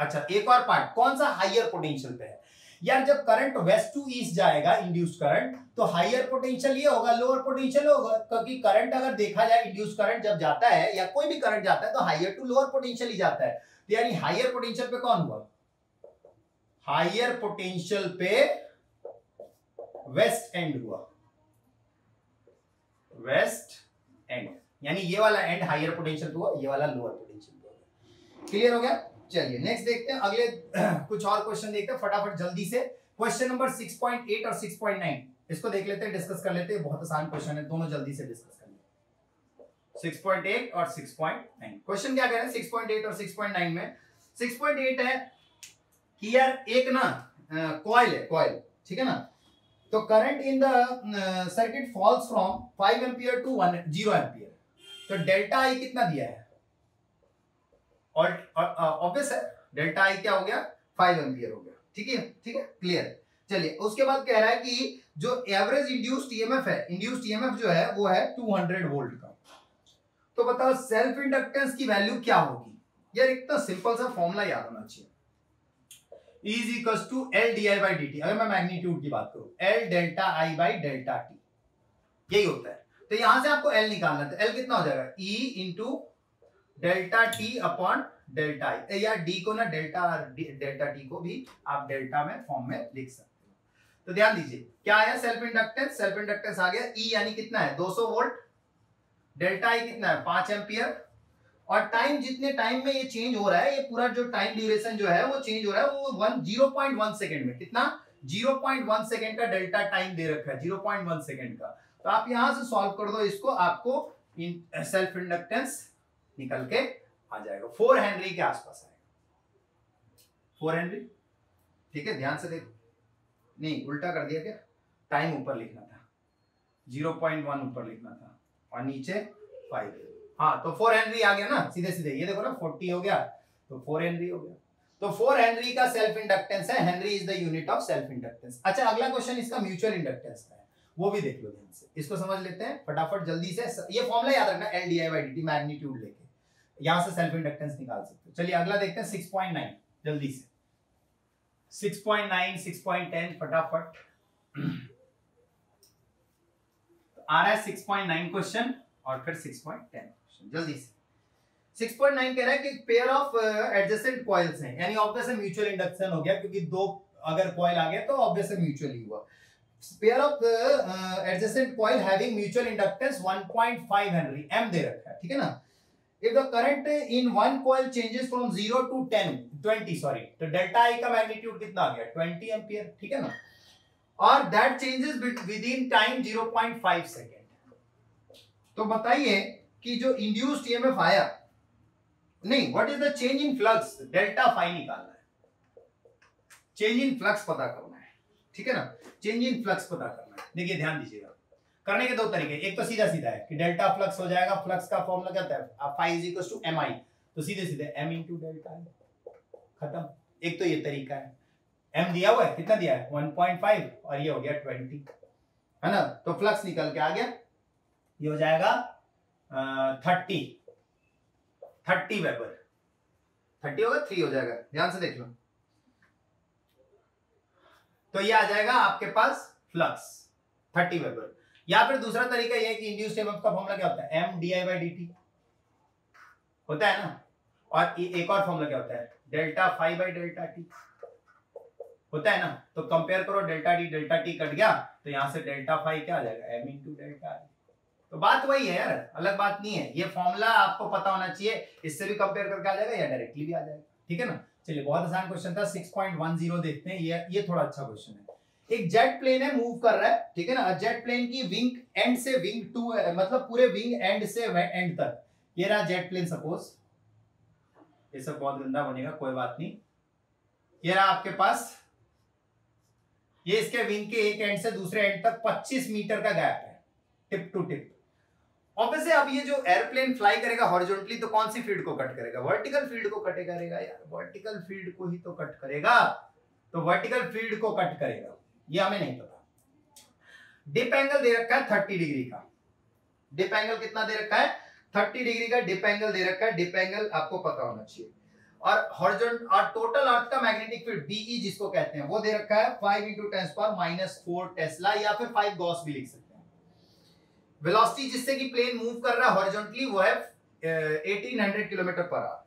अच्छा एक और पार्ट, कौन सा हायर पोटेंशियल पे है। यार जब करंट वेस्ट टू ईस्ट जाएगा इंड्यूस करंट, तो हायर पोटेंशियल ये होगा, लोअर पोटेंशियल होगा, क्योंकि करंट अगर देखा जाए इंड्यूस करंट जब जाता है या कोई भी करंट जाता है तो हायर टू लोअर पोटेंशियल ही जाता है। तो यानी हायर पोटेंशियल पे कौन हुआ, हायर पोटेंशियल पे वेस्ट एंड हुआ, वेस्ट एंड। यानी ये वाला एंड हायर पोटेंशियल पे हुआ, ये वाला लोअर पोटेंशियल पे हुआ। क्लियर हो गया। चलिए नेक्स्ट देखते हैं, अगले कुछ और क्वेश्चन देखते हैं फटाफट जल्दी से। Question number six point eight और सिक्स पॉइंट नाइन इसको देख लेते हैं, डिस्कस कर लेते हैं, बहुत आसान क्वेश्चन है, दोनों जल्दी से डिस्कस कर लेते हैं। सिक्स पॉइंट एट और सिक्स पॉइंट नाइन क्वेश्चन क्या कह रहे हैं, सिक्स पॉइंट एट और सिक्स पॉइंट नाइन में सिक्स पॉइंट एट है कि यार एक ना कॉइल है, कॉइल, ठीक है ना, तो current in the circuit falls from five ampere to zero ampere. तो डेल्टा आई कितना दिया है, ऑब्वियस है, डेल्टा आई क्या हो गया, फाइव एम्पियर हो गया, ठीक है ठीक है क्लियर। चलिए उसके बाद कह रहा है कि जो एवरेज इंड्यूस्ड ईएमएफ है, इंड्यूस्ड ईएमएफ जो है वो है टू हंड्रेड वोल्ट का। तो बताओ सेल्फ इंडक्टेंस की वैल्यू क्या होगी। यार इतना सिंपल सा फॉर्मूला याद होना चाहिए, E is equals to L D I by D T. अगर मैं मैग्नीट्यूड की बात करूं, L delta I by delta T, यही होता है। तो यहां से आपको एल निकालना है, तो एल कितना हो जाएगा, E into delta T upon delta I, या डी को ना डेल्टा डेल्टा टी को भी आप डेल्टा में फॉर्म में लिख सकते हो। तो ध्यान दीजिए क्या आया, सेल्फ इंडक्टेंस, सेल्फ इंडक्टेंस आ गया, ई यानी कितना है दो सौ वोल्ट, डेल्टा आई कितना है पांच एम्पियर, और टाइम, जितने टाइम में ये चेंज हो रहा है, ये पूरा जो टाइम ड्यूरेशन जो है वो चेंज हो रहा है, वो one zero point one second में, कितना जीरो पॉइंट वन सेकेंड का डेल्टा टाइम दे रखा है, जीरो पॉइंट वन सेकेंड का। तो आप यहां से सॉल्व कर दो इसको, आपको सेल्फ इंडक्टेंस निकल के आ जाएगा, फोर हेनरी के आसपास आएगा, फोर हेनरी, ठीक है। ध्यान से देखो, नहीं उल्टा कर दिया क्या, टाइम ऊपर लिखना था, जीरो पॉइंट वन ऊपर लिखना था और नीचे फाइव, हाँ तो फोर हेनरी आ गया ना, सीधे सीधे ये देखो ना फोर्टी हो गया तो फोर हेनरी हो गया। तो फोर हेनरी का सेल्फ इंडक्टेंस है, henry is the unit of self inductance. अच्छा अगला क्वेश्चन इसका म्यूचुअल इंडक्टेंस का है, वो भी देख लो ध्यान से, इसको समझ लेते हैं फटाफट जल्दी से। ये फॉर्मूला याद रखना, L D I by D T, magnitude लेके यहां से सेल्फ इंडक्टेंस निकाल सकते हो। चलिए अगला देखते हैं सिक्स पॉइंट नाइन जल्दी से, six point nine six point ten फटाफट आ रहा है। सिक्स पॉइंट नाइन क्वेश्चन और फिर सिक्स पॉइंट टेन क्वेश्चन जल्दी से। सिक्स पॉइंट नाइन कह रहा है कि पेयर ऑफ एडजेसेंट कॉइल्स हैं, यानी ऑब्वियस है म्यूचुअल इंडक्शन हो गया, क्योंकि दो अगर कॉइल आ गया तो ऑब्वियस है म्यूचुअल ही हुआ। Pair of adjacent coil having mutual inductance one point five henry, M दे रखा है, ठीक है ना। If the current in one coil changes from zero to ten, twenty sorry, तो delta I का magnitude कितना आ गया, twenty एम्पियर, ठीक है ना, और that changes within time zero point five second. तो बताइए कि जो induced E M F आया, नहीं, what is the change in flux, delta phi निकालना है, change in flux पता करना है, ठीक है ना, change in flux पता करना है। देखिए ध्यान दीजिएगा, करने के दो तरीके, एक तो सीधा सीधा है कि डेल्टा फ्लक्स हो जाएगा, फ्लक्स का फॉर्मूला क्या होता है, phi is equals to M I, तो सीधे सीधे एम इनटू डेल्टा आई, खत्म। एक तो ये तरीका है, एम दिया हुआ है, कितना दिया है वन पॉइंट फाइव और ये हो गया ट्वेंटी, है ना, तो फ्लक्स निकल के आ गया, ये हो जाएगा थर्टी थर्टी वेबर, थर्टी होगा, थ्री हो जाएगा, ध्यान से देख लो। तो ये आ जाएगा आपके पास फ्लक्स थर्टी वेबर। या फिर दूसरा तरीका यह है कि इंड्यूस्ड ईएमएफ का फॉर्मूला क्या होता है, M D I by D T होता है ना, और एक और फॉर्मूला क्या होता है, delta phi by delta T होता है ना। तो कंपेयर करो, delta T delta T cut गया, तो यहां से डेल्टा फाइ क्या आ जाएगा, एम इनटू डेल्टा आई, तो बात वही है यार, अलग बात नहीं है। ये फॉर्मूला आपको पता होना चाहिए, इससे भी कंपेयर करके आ जाएगा या डायरेक्टली भी आ जाएगा, ठीक है ना। चलिए बहुत आसान क्वेश्चन था, सिक्स पॉइंट वन जीरो देखते हैं। ये ये थोड़ा अच्छा क्वेश्चन है। एक जेट प्लेन है, मूव कर रहा है, ठीक है ना। जेट प्लेन की विंग एंड से विंग टू, मतलब पूरे विंग एंड से एंड तक, ये रहा जेट प्लेन। सपोज ये सब बहुत गंदा बनेगा, कोई बात नहीं। ये रहा आपके पास, ये इसके विंग के एक एंड से दूसरे एंड तक पच्चीस मीटर का गैप है, टिप टू टिप। ऑब्वियसली अब ये जो एयरप्लेन फ्लाई करेगा हॉरिजॉन्टली, तो कौन सी फील्ड को कट करेगा? वर्टिकल फील्ड को कट करेगा यार, वर्टिकल फील्ड को ही तो कट करेगा। तो वर्टिकल फील्ड को कट करेगा, ये हमें नहीं पता। डिप एंगल दे रखा है थर्टी डिग्री का। डिप एंगल कितना दे रखा है? थर्टी डिग्री का डिप एंगल दे रखा है। डिप एंगल आपको पता होना चाहिए। और हॉरिजॉन्टल और टोटल अर्थ का मैग्नेटिक फील्ड बीई जिसको कहते हैं वो दे रखा है five into tens power minus four tesla, या फिर फाइव गॉस भी लिख सकते हैं। वेलोसिटी जिससे कि प्लेन मूव कर रहा है हॉरिजॉन्टली वो है अठारह सौ किलोमीटर पर आवर,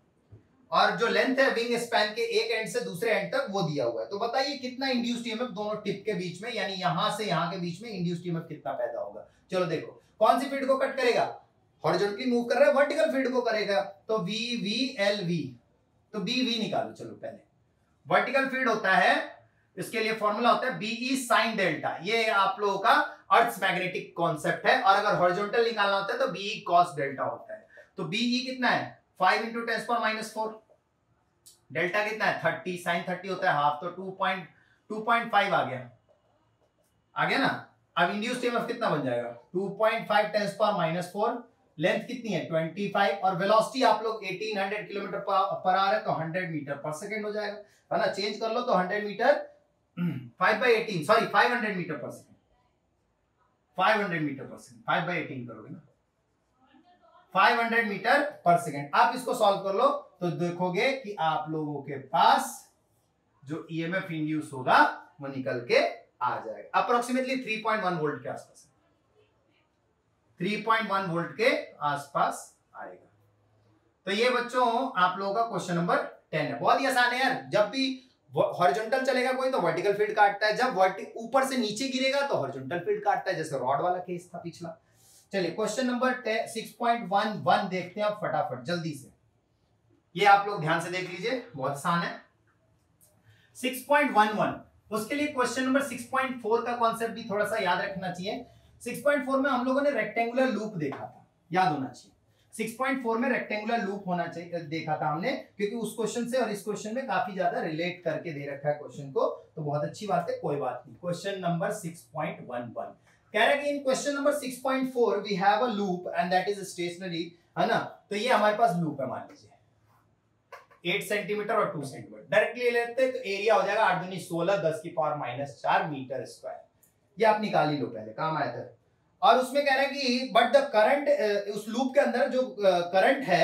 और जो लेंथ है विंग स्पैन के एक एंड से दूसरे एंड तक वो दिया हुआ है। तो बताइए कितना इंड्यूस्ड ईएमएफ दोनों टिप के बीच में, यानी यहां से यहां के बीच में इंड्यूस्ड ईएमएफ कितना पैदा होगा। चलो देखो कौन सी फील्ड को कट करेगा? हॉरिजॉन्टली मूव कर रहा है वर्टिकल फील्ड को करेगा। तो वी वी एल वी, तो बी वी निकालो। चलो पहले वर्टिकल फील्ड होता है, इसके लिए फॉर्मूला होता है बीई साइन डेल्टा। ये आप लोगों का अर्थ मैग्नेटिक कॉन्सेप्ट है। और अगर हॉरिजॉन्टल निकालना होता है तो बीई कॉस डेल्टा होता है। तो बीई कितना है? Five into tens power minus four. Delta कितना है? थर्टी। साइन थर्टी होता है हाफ, तो two point two point five आ गया, आ गया ना। अब इंड्यूस्ड ईएमएफ कितना बन जाएगा? Two point five tens power minus four. Length कितनी है? Twenty five. और वेलोसिटी आप लोग एटीन हंड्रेड किलोमीटर पर आ रहा है, तो हंड्रेड मीटर पर सेकेंड हो जाएगा, है ना। चेंज कर लो तो hundred metre five by eighteen, sorry five hundred metre per second, five hundred metre पर सेकंड, फाइव बाई एटीन करोगे ना, फाइव हंड्रेड मीटर पर सेकंड। आप इसको सॉल्व कर लो तो देखोगे कि आप लोगों के पास जो ईएमएफ इंड्यूस होगा वो निकल के आ जाएगा approximately three point one volt के आसपास, थ्री पॉइंट वन वोल्ट के आसपास आएगा। तो ये बच्चों आप लोगों का क्वेश्चन नंबर टेन है। बहुत ही आसान है यार। जब भी हॉरिजॉन्टल चलेगा कोई तो वर्टिकल फील्ड काटता है, जब वर्टिक ऊपर से नीचे गिरेगा तो हॉरिजॉन्टल फील्ड काटता है, जैसे रॉड वाला केस था पिछला। चलिए question number six point one one देखते हैं आप फटाफट जल्दी से। ये आप लोग ध्यान से देख लीजिए, बहुत आसान है। सिक्स पॉइंट वन वन उसके लिए question number six point four का कॉन्सेप्ट भी थोड़ा सा याद रखना चाहिए। सिक्स पॉइंट फोर में हम लोगों ने रेक्टेंगुलर लूप देखा था, याद होना चाहिए। सिक्स पॉइंट फोर में रेक्टेंगुलर लूप होना चाहिए देखा था हमने, क्योंकि उस क्वेश्चन से और इस क्वेश्चन में काफी ज्यादा रिलेट करके दे रखा है क्वेश्चन को, तो बहुत अच्छी बात है, कोई बात नहीं। Question number six point one one कह रहा है कि in question number six point four we have a loop and that is stationary, है ना। तो ये हमारे पास लूप है, मान लीजिए एट सेंटीमीटर और टू सेंटीमीटर डायरेक्टली लेते हैं, तो एरिया हो जाएगा आठ दूनी सोलह, दस की पावर माइनस चार मीटर स्क्वायर। ये आप निकाल ही लो, पहले काम आया था। और उसमें कह रहा है कि बट द करंट, उस लूप के अंदर जो करंट है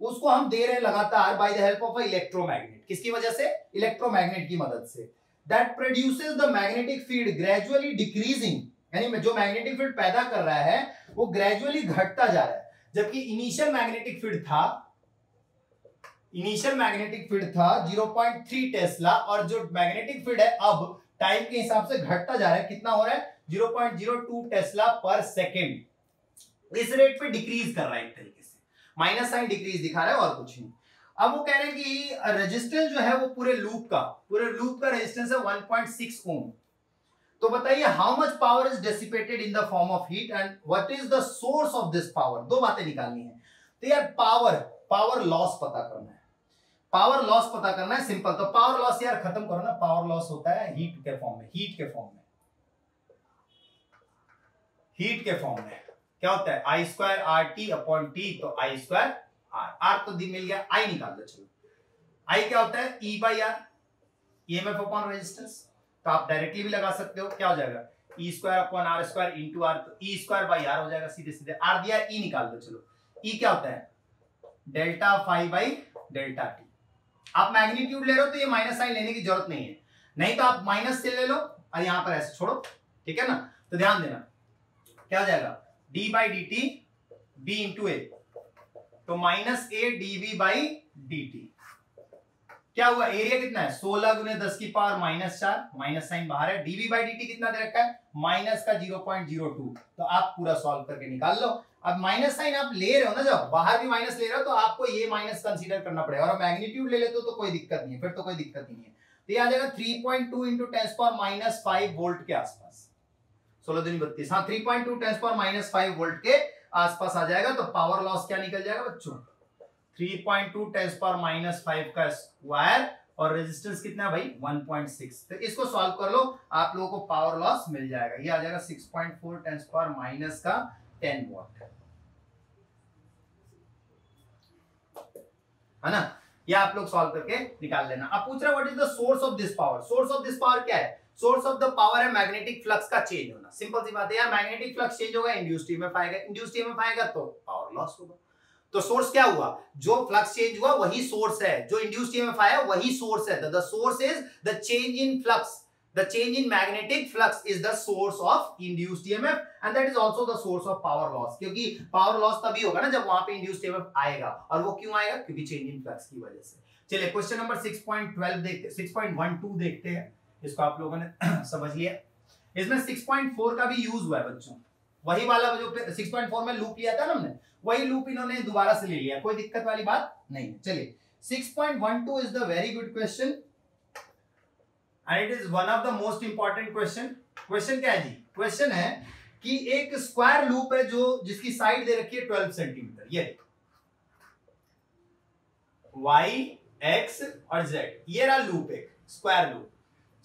उसको हम दे रहे हैं लगातार by the help of a electromagnet. किसकी वजह से? इलेक्ट्रोमैग्नेट की मदद से। That produces the magnetic field gradually decreasing, यानी जो मैग्नेटिक फील्ड पैदा कर रहा है वो ग्रेजुअली घटता जा रहा है। जबकि इनिशियल मैग्नेटिक फील्ड था, इनिशियल मैग्नेटिक फील्ड था जीरो पॉइंट थ्री टेस्ला, और जो मैग्नेटिक फील्ड है अब टाइम के हिसाब से घटता जा रहा है। कितना हो रहा है? Zero point zero two tesla per second. इस रेट पे डिक्रीज कर रहा है, एक तरीके से माइनस साइन डिक्रीज दिखा रहा है और कुछ नहीं। अब वो कह रहे हैं कि रेजिस्टेंस जो है वो पूरे लूप का, पूरे लूप का रेजिस्टेंस है वन पॉइंट सिक्स ओम। तो बताइए how much power is dissipated in the form of heat and what is the source of this power. दो बातें निकालनी है। तो यार पावर पावर लॉस पता करना है, पावर लॉस पता करना है सिंपल। तो पावर लॉस यार खत्म करो ना। पावर लॉस होता है हीट के फॉर्म में, हीट के फॉर्म में, हीट के फॉर्म में क्या होता है? I square R T upon T, तो आई स्क्वायर आर, आर तो दी मिल गया, आई निकाल दो। चलो आई क्या होता है? E by R, EMF upon resistance. तो आप डायरेक्टली भी लगा सकते हो, क्या हो जाएगा? E square upon R square into R, तो ई स्क्वायर बाई आर हो जाएगा सीधे सीधे। आर दिया, ई निकाल दो। चलो ई क्या होता है? Delta five by delta T. आप मैग्नीट्यूड ले रहे हो तो ये माइनस साइन लेने की जरूरत नहीं है, नहीं तो आप माइनस से ले लो और यहां पर ऐसे छोड़ो, ठीक है ना। तो ध्यान देना क्या हो जाएगा? d by D T B into A, तो minus A D B by D T, क्या हुआ, एरिया कितना है सोलह गुने दस की पावर माइनस चार, माइनस साइन बाहर है, डीवी बाई डी टी कितना दे रखा है माइनस का जीरो पॉइंट जीरो टू, तो आप पूरा सॉल्व करके निकाल लो। अब माइनस साइन आप ले रहे हो ना, जब बाहर भी माइनस ले रहे हो तो आपको ये माइनस कंसीडर करना पड़ेगा, और मैग्नीट्यूड ले लेते हो तो कोई दिक्कत नहीं है, फिर तो कोई दिक्कत नहीं है। तो ये आ जाएगा three point two into tens power minus five volt के आसपास, सोलह दूनी बत्तीस, हाँ three point two tens power minus five volt के आसपास आ जाएगा। तो पावर लॉस क्या निकल जाएगा बच्चों, three point two tens power minus five का स्क्वायर, और रेजिस्टेंस कितना है भाई वन पॉइंट सिक्स। तो इसको सॉल्व कर लो, आप लोगों को पावर लॉस मिल जाएगा, ये आ जाएगा six point four tens power minus का टेन वॉट, है ना। ये आप लोग सॉल्व करके निकाल लेना। अब पूछ रहा है what is the source of this power, source of this power क्या है, सोर्स ऑफ द पावर है मैग्नेटिक फ्लक्स का चेंज होना। सिंपल सी बात है यार, मैग्नेटिक फ्लक्स चेंज होगा इंड्यूस्ड ईएमएफ आएगा, इंड्यूस्ड ईएमएफ आएगा तो पावर लॉस होगा। तो सोर्स क्या हुआ, जो फ्लक्स चेंज हुआ वही सोर्स है, जो इंड्यूस्ड ईएमएफ आया वही सोर्स है। The source is the change in flux, the change in magnetic flux is the source of induced EMF, and that is also the source of power loss, क्योंकि power loss तभी होगा ना जब वहां पे इंड्यूस्ड ईएमएफ आएगा, और वो क्यों आएगा, क्योंकि चेंज इन फ्लक्स की वजह से। चलिए question number six point one two देखते हैं, सिक्स पॉइंट वन टू देखते हैं, इसको आप लोगों ने समझ लिया। इसमें सिक्स पॉइंट फोर का भी यूज हुआ है बच्चों, वही वाला जो सिक्स पॉइंट फोर में लूप लिया था ना हमने, वही लूप इन्होंने दोबारा से ले लिया, कोई दिक्कत वाली बात नहीं है। चलिए six point one two is the very good question and it is one of the most important question. Question क्या है जी, क्वेश्चन है कि एक स्क्वायर लूप है जो जिसकी साइड दे रखी है ट्वेल्व सेंटीमीटर, ये वाई एक्स और जेड, ये रहा लूप, एक स्क्वायर लूप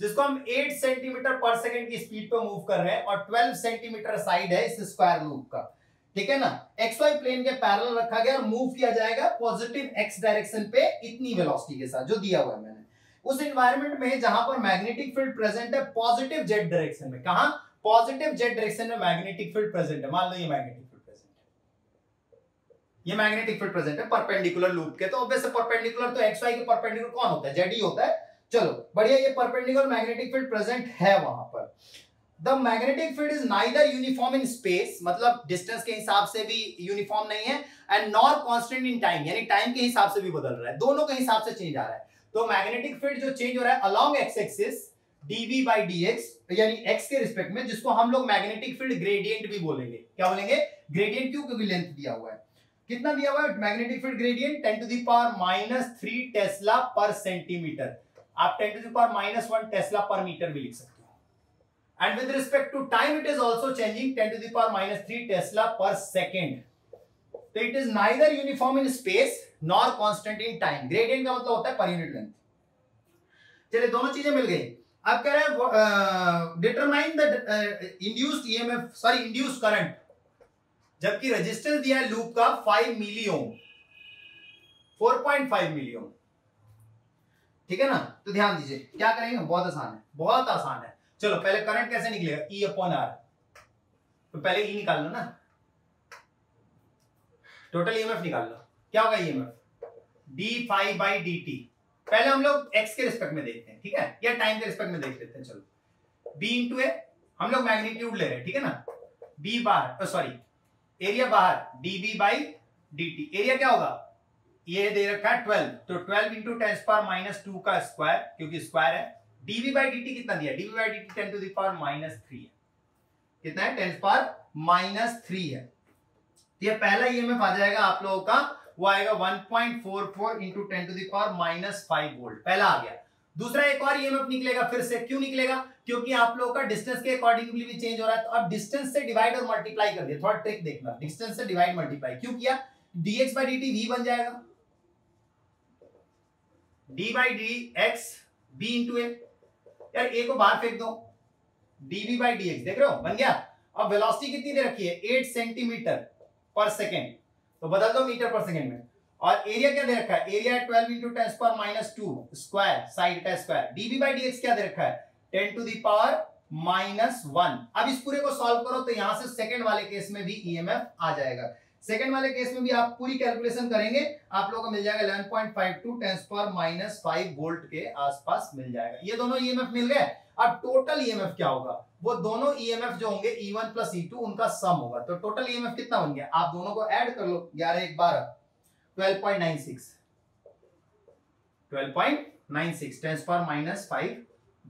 जिसको हम एट सेंटीमीटर पर सेकंड की स्पीड पे मूव कर रहे हैं, और ट्वेल्व सेंटीमीटर साइड है इस स्क्वायर लूप का, ठीक है ना। एक्स वाई प्लेन के पैरेलल रखा गया और मूव किया जाएगा पॉजिटिव एक्स डायरेक्शन पे इतनी वेलोसिटी के साथ जो दिया हुआ है मैंने, उस एनवायरनमेंट में जहां पर मैग्नेटिक फील्ड प्रेजेंट है पॉजिटिव जेड डायरेक्शन में। कहां, पॉजिटिव जेड डायरेक्शन में मैग्नेटिक फील्ड प्रेजेंट है, मान लो ये मैग्नेटिक फील्ड प्रेजेंट है, ये मैग्नेटिक फील्ड प्रेजेंट है परपेंडिकुलर लूप के, तो ऑब्वियस परपेंडिकुलर तो एक्स वाई के परपेंडिकुलर कौन होता है, जेड ही होता है। चलो बढ़िया, ये परपेंडिकुलर मैग्नेटिक फील्ड प्रेजेंट है वहां पर। The magnetic field is neither uniform in space, मतलब डिस्टेंस के हिसाब से भी यूनिफॉर्म नहीं है, and nor constant in time, यानी टाइम के हिसाब से भी बदल रहा है, दोनों के हिसाब से चेंज आ रहा है। तो मैग्नेटिक फील्ड जो चेंज हो रहा है along X axis DV by D x, यानी एक्स के रिस्पेक्ट में, जिसको हम लोग मैग्नेटिक फील्ड ग्रेडियंट भी बोलेंगे। क्या बोलेंगे, ग्रेडियंट, क्यों, क्योंकि लेंथ दिया हुआ है, कितना दिया हुआ है magnetic field gradient ten to the power minus three tesla पर सेंटीमीटर, आप ten to the power minus one tesla पर मीटर भी लिख सकते हो। And with respect to time it is also changing ten to the power minus three tesla पर second. तो it is neither uniform in space nor constant in time, gradient का मतलब होता है पर यूनिट लेंथ। चलिए दोनों चीजें मिल गई। अब कह रहे हैं determine the induced EMF, sorry induced current, जबकि रेजिस्टेंस दिया है लूप का five milli ohm, four point five milli ohm, ठीक है ना। तो ध्यान दीजिए क्या करेंगे, बहुत आसान है, बहुत आसान है। चलो पहले करंट कैसे निकलेगा, E अपॉन R, तो पहले E निकाल लो ना, टोटल ईएमएफ निकाल लो। क्या होगा EMF, D five by D T, पहले हम लोग एक्स के रिस्पेक्ट में देखते हैं, ठीक है, या टाइम के रिस्पेक्ट में देख लेते हैं। चलो बी इंटू ए, हम लोग मैग्नीट्यूड ले रहे हैं, ठीक है ना, बी बाहर, तो सॉरी एरिया बाहर, D B by D T, area क्या होगा, ये दे रखा है ट्वेल्व, तो twelve into tens power minus two का स्क्वायर, क्योंकि स्क्वायर है। डीवी बाई डी टी कितना दिया, DV by D T ten to the power minus three है, कितना है टेंस पावर माइनस थ्री है। ये पहला ईएमएफ आ जाएगा आप लोगों का, वो आएगा one point four four into ten to the power minus five volt, पहला आ गया। दूसरा एक और ईएमएफ निकलेगा फिर से, क्यों निकलेगा, क्योंकि आप लोगों का डिस्टेंस के अकॉर्डिंगली भी चेंज हो रहा है। तो अब डिस्टेंस से डिवाइड और मल्टीप्लाई कर दिया, थोड़ा ट्रिक देखना, डिस्टेंस से डिवाइड मल्टीप्लाई क्यों किया, dx by D T V बन जाएगा, d by D X B into A, यार ए को बाहर फेंक दो, dv बाई डी एक्स, देख रहे हो बन गया। अब वेलोसिटी कितनी दे रखी है एट सेंटीमीटर पर सेकेंड, तो बदल दो मीटर पर सेकेंड में, और एरिया क्या दे रखा है, area twelve into ten power minus two square, side का square. dv by D X क्या दे रखा है ten to the power minus one. अब इस पूरे को सॉल्व करो तो यहां से सेकेंड वाले केस में भी ईएमएफ आ जाएगा, सेकेंड वाले केस में भी आप पूरी कैलकुलेशन करेंगे, आप लोगों को मिल जाएगा eleven point five two tens power minus five volt के आसपास मिल जाएगा। ये दोनों ईएमएफ मिल गए। अब टोटल ईएमएफ क्या होगा, वो दोनों ईएमएफ जो होंगे E one plus E two उनका सम होगा। तो टोटल ईएमएफ कितना बन गया, आप दोनों को ऐड कर लो, ग्यारह एक बारह, twelve point nine six, twelve point nine six tens पर माइनस फाइव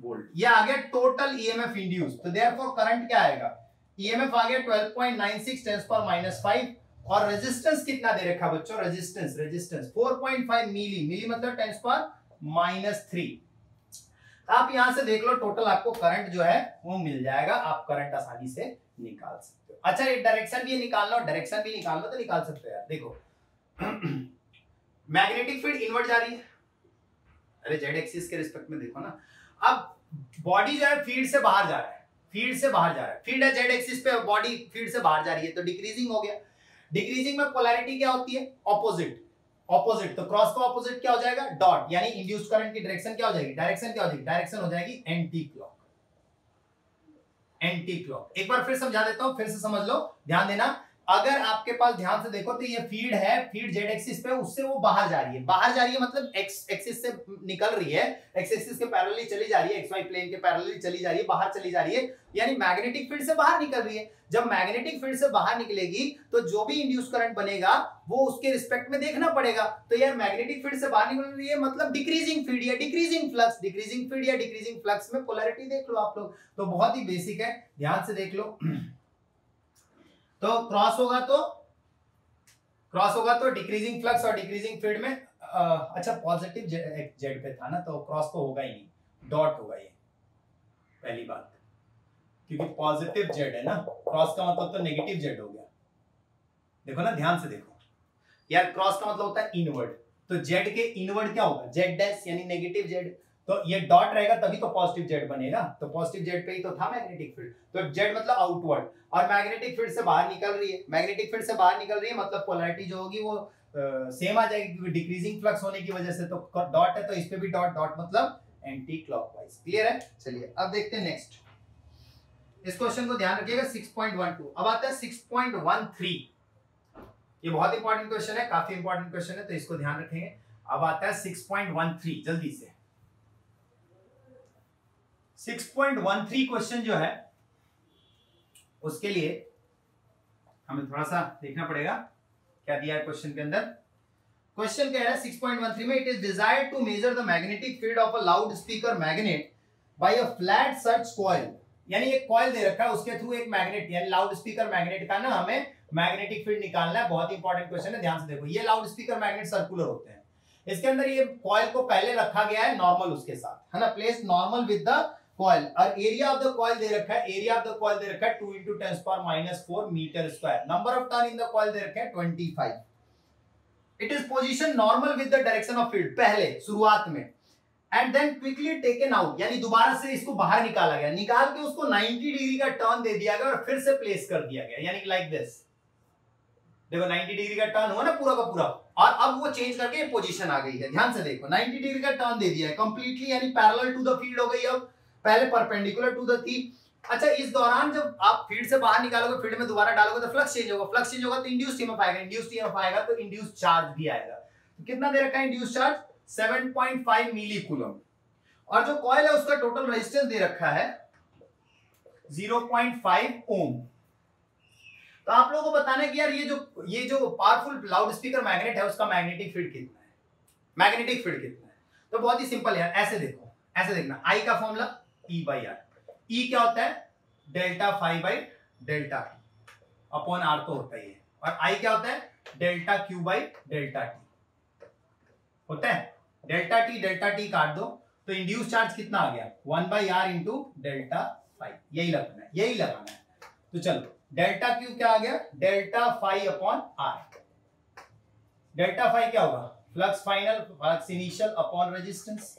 वोल्ट। ये आ गया टोटल ईएमएफ इंड्यूस, तो देयरफॉर करंट क्या आएगा, ईएमएफ आ गया twelve point nine six tens पर माइनस फाइव। और रेजिस्टेंस कितना दे रखा बच्चों, resistance resistance four point five milli, milli मतलब टेंस पर माइनस थ्री। आप यहां से देख लो टोटल आपको करंट जो है वो मिल जाएगा, आप करंट आसानी से निकाल सकते हो। अच्छा ये डायरेक्शन भी निकालना हो, डायरेक्शन भी निकालना तो निकाल सकते हो यार। देखो मैग्नेटिक फील्ड इनवर्ट जा रही है, अरे जेड एक्सिस के रिस्पेक्ट में देखो ना, अब बॉडी जो है फील्ड से बाहर जा रहा है, फील्ड से बाहर जा रहा है, फील्ड है जेड एक्सिस पे, बॉडी फील्ड से बाहर जा रही है तो डिक्रीजिंग हो गया। डिक्रीजिंग में पोलैरिटी क्या होती है, ऑपोजिट ऑपोजिट, तो क्रॉस का ऑपोजिट क्या हो जाएगा डॉट, यानी इंड्यूस करंट की डायरेक्शन क्या हो जाएगी, डायरेक्शन क्या हो जाएगी, डायरेक्शन हो जाएगी एंटी क्लॉक, एंटी क्लॉक। एक बार फिर समझा देता हूं, फिर से समझ लो, ध्यान देना। अगर आपके पास ध्यान से देखो तो ये फील्ड है, फील्ड जेड एक्सिस पे, उससे वो बाहर जा रही है, बाहर जा रही है मतलब एक्स एक्सिस से निकल रही है, एक्स एक्सिस के पैरेलली चली जा रही है, एक्स वाई प्लेन के पैरेलली चली जा रही है, बाहर चली जा रही है, यानी मैग्नेटिक फील्ड से बाहर निकल रही है। जब मैग्नेटिक फील्ड से बाहर निकलेगी तो जो भी इंड्यूस करंट बनेगा वो उसके रिस्पेक्ट में देखना पड़ेगा। तो यार मैग्नेटिक फील्ड से बाहर निकल रही है मतलब डिक्रीजिंग फील्ड या डिक्रीजिंग फ्लक्स, डिक्रीजिंग फील्ड या डिक्रीजिंग फ्लक्स में पोलैरिटी देख लो आप लोग, तो बहुत ही बेसिक है, ध्यान से देख लो। तो क्रॉस होगा तो क्रॉस होगा तो डिक्रीजिंग फ्लक्स और डिक्रीजिंग फील्ड में आ, अच्छा पॉजिटिव जेड जे पे था ना, तो क्रॉस तो होगा ही नहीं, डॉट होगा ये पहली बात, क्योंकि पॉजिटिव जेड है ना, क्रॉस का मतलब तो नेगेटिव जेड हो गया। देखो ना ध्यान से देखो यार, क्रॉस का मतलब होता है इनवर्ड, तो जेड के इनवर्ड क्या होगा, जेड डैश यानी नेगेटिव जेड, तो ये डॉट रहेगा तभी तो पॉजिटिव जेड बनेगा, तो पॉजिटिव जेड पे ही तो था मैग्नेटिक फील्ड, तो जेड मतलब आउटवर्ड, और मैग्नेटिक फील्ड से बाहर निकल रही है, मैग्नेटिक फील्ड से बाहर निकल रही है मतलब पोलैरिटी जो होगी वो आ, सेम आ जाएगी क्योंकि डिक्रीजिंग फ्लक्स होने की वजह से, तो डॉट है तो इस पे भी डॉट, डॉट मतलब एंटी क्लॉकवाइज। क्लियर है, चलिए अब देखते हैं नेक्स्ट, इस क्वेश्चन को ध्यान रखिएगा सिक्स पॉइंट वन टू। अब आता है सिक्स पॉइंट वन थ्री, ये बहुत इंपॉर्टेंट क्वेश्चन है, काफी इंपॉर्टेंट क्वेश्चन है तो इसको ध्यान रखेंगे। अब आता है सिक्स पॉइंट वन थ्री, जल्दी से six point one three question जो है उसके लिए हमें थोड़ा सा देखना पड़ेगा क्या दिया है क्वेश्चन के अंदर। क्वेश्चन कह रहा है सिक्स पॉइंट वन थ्री में, it is desired to measure the magnetic field of a loud speaker magnet by a flat search coil, यानी एक कॉइल दे रखा है उसके थ्रू एक मैग्नेट यानी लाउड स्पीकर मैग्नेट का ना हमें मैग्नेटिक फील्ड निकालना है, बहुत इंपॉर्टेंट क्वेश्चन है, ध्यान से देखो। ये लाउड स्पीकर मैग्नेट सर्कुलर होते हैं, इसके अंदर ये कॉइल को पहले रखा गया है नॉर्मल उसके साथ है ना, place normal with the coil, और एरिया ऑफ द कॉइल दे रखा है, एरिया ऑफ द कॉइल दे रखा है two into ten power minus four metre square, number of turn in the coil दे रखा है twenty five. It is position normal with the direction of field पहले शुरुआत में, and then quickly taken out, यानी दोबारा से इसको बाहर निकाला गया, निकाल के उसको नाइंटी डिग्री का टर्न दे दिया गया और फिर से प्लेस कर दिया गया, यानी लाइक दिस, देखो नाइंटी डिग्री का टर्न हुआ ना पूरा का पूरा, और अब वो चेंज करके पोजीशन आ गई है, ध्यान से देखो नाइंटी डिग्री का टर्न दे दिया है कंप्लीटली, यानी पैरेलल टू द फील्ड हो गई, अब पहले परपेंडिकुलर टू द थी। अच्छा इस दौरान जब आप फील्ड से बाहर निकालोगे, फील्ड में दोबारा डालोगे तो फ्लक्स चेंज होगा, फ्लक्स चेंज होगा तो इंड्यूस्ड ईएमएफ आएगा, इंड्यूस्ड ईएमएफ आएगा तो इंड्यूस्ड चार्ज भी आएगा। कितना दे रखा है induced charge, seven point five milli coulomb, और जो कॉइल है उसका टोटल रेजिस्टेंस दे रखा है जीरो पॉइंट फाइव ओम। तो आप लोगों को बताना है कि यार ये जो ये जो पावरफुल लाउडस्पीकर मैग्नेट है उसका मैग्नेटिक फील्ड कितना है, मैग्नेटिक फील्ड कितना है, तो बहुत ही सिंपल है यार, ऐसे देखो, ऐसे देखना, आई का formula E by R, E क्या होता है delta five by delta upon R तो होता ही है, और आई क्या होता है delta Q by delta T होता है, डेल्टा टी डेल्टा टी काट दो तो इंड्यूस चार्ज कितना आ गया one by R into delta five, यही लगाना है, यही लगाना है। तो चलो डेल्टा क्यू क्या आ गया delta five upon R, delta five क्या होगा flux final flux initial upon resistance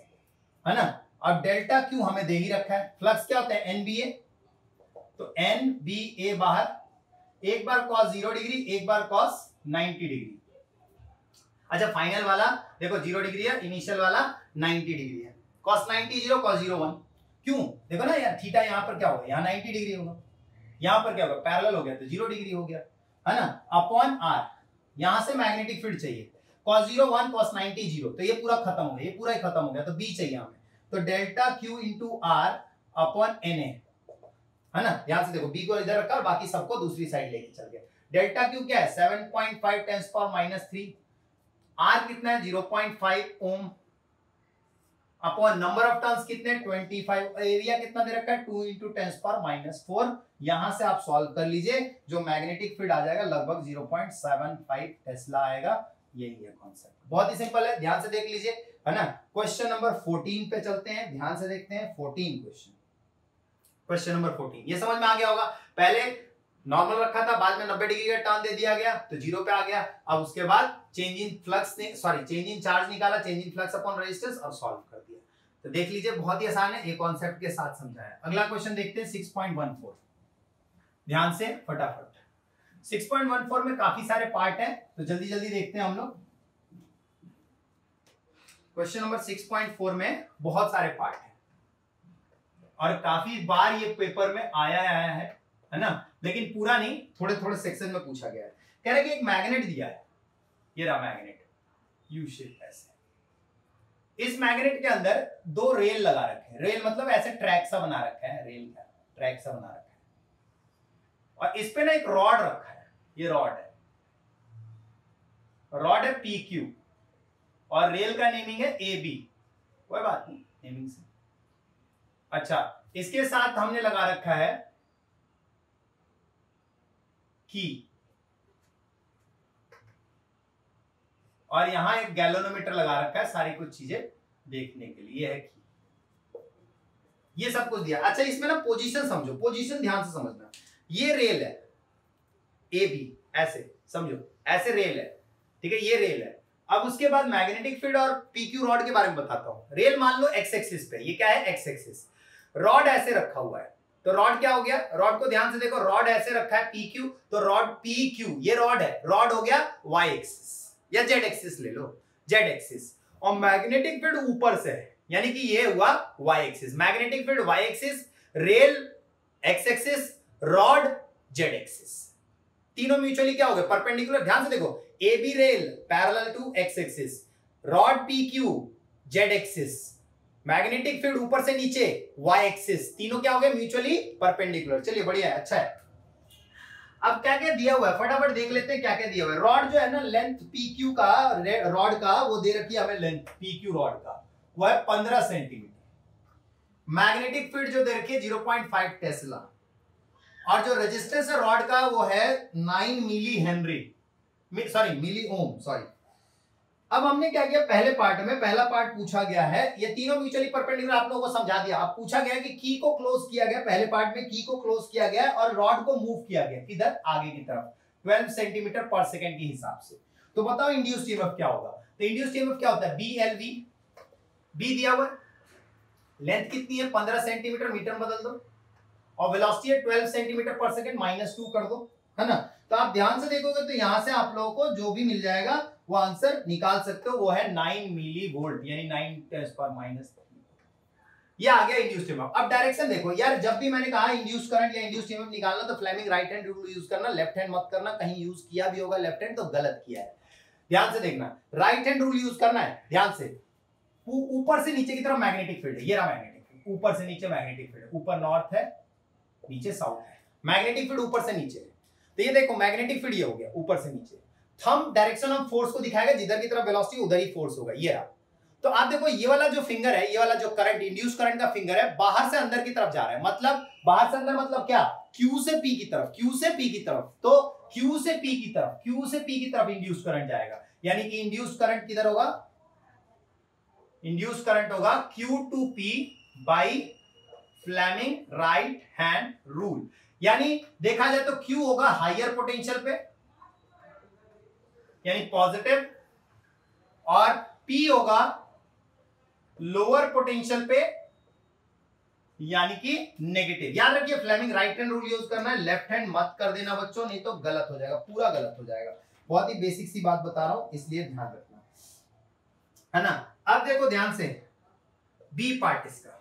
है ना, अब डेल्टा क्यू हमें दे ही रखा है, फ्लक्स क्या होता है एनबीए, तो एन बी ए बाहर, एक बार कॉस जीरो डिग्री एक बार कॉस नाइंटी डिग्री। अच्छा फाइनल वाला देखो जीरो डिग्री है, इनिशियल वाला नाइंटी डिग्री है, cos ninety zero cos zero one, क्यों देखो ना यार थीटा यहाँ पर क्या होगा यहाँ नाइंटी डिग्री होगा, यहाँ पर क्या होगा पैरेलल हो गया तो जीरो डिग्री हो गया है ना, अपॉन r, यहाँ से मैग्नेटिक फील्ड चाहिए cos zero one cos ninety zero, तो ये पूरा खत्म हो गया, ये पूरा ही खत्म हो गया, तो b चाहिए हमें, तो delta q into R upon N A है ना, यहाँ से देखो b को इधर रखा और बाकी सबको दूसरी साइड लेके चल गया। डेल्टा क्यू क्या है seven point five tens power minus three, R कितना है zero point five ohm, upon number of turns कितने पच्चीस, एरिया कितना दे रखा है टू इंटू टेंस पर माइनस फोर। यहां से आप सॉल्व कर लीजिए, जो मैग्नेटिक फील्ड आ जाएगा लगभग zero point seven five tesla आएगा। यही है कॉन्सेप्ट, बहुत ही सिंपल है, ध्यान से देख लीजिए, है ना। क्वेश्चन नंबर फोर्टीन पे चलते हैं, ध्यान से देखते हैं fourteen question. Question number fourteen ये समझ में आ गया होगा, पहले नॉर्मल रखा था, बाद में नब्बे डिग्री का टर्न दे दिया गया तो जीरो पे आ गया। अब उसके बाद चेंज इन फ्लक्स ने सॉरी चेंज इन चार्ज निकाला, change in flux upon resistance और सॉल्व कर दिया। तो देख लीजिए बहुत ही आसान है, ये कॉन्सेप्ट के साथ समझाया। अगला क्वेश्चन देखते हैं सिक्स पॉइंट वन फोर, ध्यान से फटाफट। सिक्स पॉइंट वन फोर में काफी सारे पार्ट है तो जल्दी जल्दी देखते हैं हम लोग। Question number six point four में बहुत सारे पार्ट है और काफी बार ये पेपर में आया आया है, है ना, लेकिन पूरा नहीं, थोड़े थोड़े सेक्शन में पूछा गया है। कह रहे कि एक मैग्नेट दिया है, ये रहा मैग्नेट यू शेप ऐसे। इस मैग्नेट के अंदर दो रेल लगा रखे हैं, रेल मतलब ऐसे ट्रैक सा बना रखा है, रेल का ट्रैक सा बना रखा है, और इस पे ना एक रॉड रखा है, ये रॉड है, रॉड है पी क्यू और रेल का नेमिंग है ए बी, कोई बात नहीं नेमिंग से। अच्छा, इसके साथ हमने लगा रखा है की और यहां एक गैलोनोमीटर लगा रखा है, सारी कुछ चीजें देखने के लिए है की। ये सब कुछ दिया। अच्छा, इसमें ना पोजीशन समझो, पोजीशन ध्यान से समझना। ये रेल है ए बी, ऐसे समझो, ऐसे रेल है, ठीक है, ये रेल है। अब उसके बाद मैग्नेटिक फील्ड और पी क्यू रॉड के बारे में बताता हूं। रेल मान लो एक्स एक्सिस पे, ये क्या है एक्स एक्सिस, रॉड ऐसे रखा हुआ है तो रॉड क्या हो गया, रॉड को ध्यान से देखो, रॉड ऐसे रखा है पी क्यू, तो रॉड पी क्यू, ये रॉड है, रॉड हो गया y एक्सिस या z एक्सिस ले लो, z एक्सिस, और मैग्नेटिक फील्ड ऊपर से है, यानी कि ये हुआ y axis, magnetic field y axis, rail x axis, rod z axis, तीनों म्यूचुअली क्या हो गए परपेंडिकुलर। ध्यान से देखो, A B rail parallel to x axis, rod P Q z axis, magnetic field ऊपर से नीचे y एक्सिस, तीनों क्या हो गए म्यूचुअली परपेंडिकुलर। चलिए बढ़िया है, अच्छा है। अब क्या क्या दिया हुआ है फटाफट देख लेते हैं, क्या क्या दिया हुआ है। रॉड जो है ना लेंथ P Q का, रॉड का वो दे रखी है हमें, लेंथ P Q रॉड का वो है पंद्रह सेंटीमीटर, मैग्नेटिक फील्ड जो दे रखी है जीरो पॉइंट फाइव टेस्ला, और जो रेजिस्टेंस है रॉड का वो है nine milli henry sorry milli ohm sorry. अब हमने क्या किया, पहले पार्ट में पहला पार्ट पूछा गया है, ये तीनों म्यूचुअली परपेंडिकुलर आप लोगों को समझा दिया। अब पूछा गया कि की को क्लोज किया गया, पहले पार्ट में की को क्लोज किया गया और रॉड को मूव किया गया इधर आगे की तरफ ट्वेल्व सेंटीमीटर पर सेकंड के हिसाब से। तो बताओ इंड्यूस्ड ईएमएफ क्या होगा, तो इंड्यूस्ड ईएमएफ क्या होता है बी एल वी, बी दिया हुआ, लेंथ कितनी है पंद्रह सेंटीमीटर, मीटर बदल दो, और वेलोसिटी है twelve centimetre per second, minus two कर दो, है ना। तो आप ध्यान से देखोगे तो यहां से आप लोगों को जो भी मिल जाएगा वो आंसर निकाल सकते हो, वो है नाइन मिली वोल्ट यानी नाइन टेन पावर माइनस। ये आ गया इंड्यूस्ड ईएमएफ। अब डायरेक्शन देखो यार, जब भी मैंने कहा इंड्यूस करंट या इंड्यूस्ड ईएमएफ निकालना तो Fleming right hand rule use करना, लेफ्ट हैंड मत करना, कहीं यूज किया भी होगा लेफ्ट हैंड तो गलत किया है, ध्यान से देखना। राइट हैंड रूल यूज करना है, ध्यान से, ऊपर से नीचे की तरफ मैग्नेटिक फील्ड है, ये रहा मैग्नेटिक फील्ड, ऊपर से नीचे मैग्नेटिक फील्ड, ऊपर नॉर्थ है नीचे साउथ है, मैग्नेटिक फील्ड ऊपर से नीचे है। तो ये देखो मैग्नेटिक फील्ड ये हो गया ऊपर से नीचे, थंब डायरेक्शन ऑफ फोर्स को दिखाएगा, जिधर की तरफ वेलोसिटी उधर ही फोर्स होगा, ये रहा। तो आप देखो ये वाला जो फिंगर है, ये वाला जो करंट इंड्यूस करंट का फिंगर है, बाहर से अंदर की तरफ जा रहा है, मतलब बाहर से अंदर मतलब क्या Q से P की तरफ, Q से P की तरफ, तो Q से P की तरफ, Q से P की तरफ इंड्यूस करंट जाएगा, यानी कि इंड्यूस करंट किधर होगा, इंड्यूस करंट होगा Q to P by Fleming right hand rule, यानी देखा जाए तो Q होगा हायर पोटेंशियल पे यानी पॉजिटिव, और P होगा लोअर पोटेंशियल पे यानी कि नेगेटिव। याद रखिए Fleming right hand rule use करना है, लेफ्ट हैंड मत कर देना बच्चों, नहीं तो गलत हो जाएगा, पूरा गलत हो जाएगा। बहुत ही बेसिक सी बात बता रहा हूं, इसलिए ध्यान रखना, है ना। अब देखो ध्यान से बी पार्ट, इसका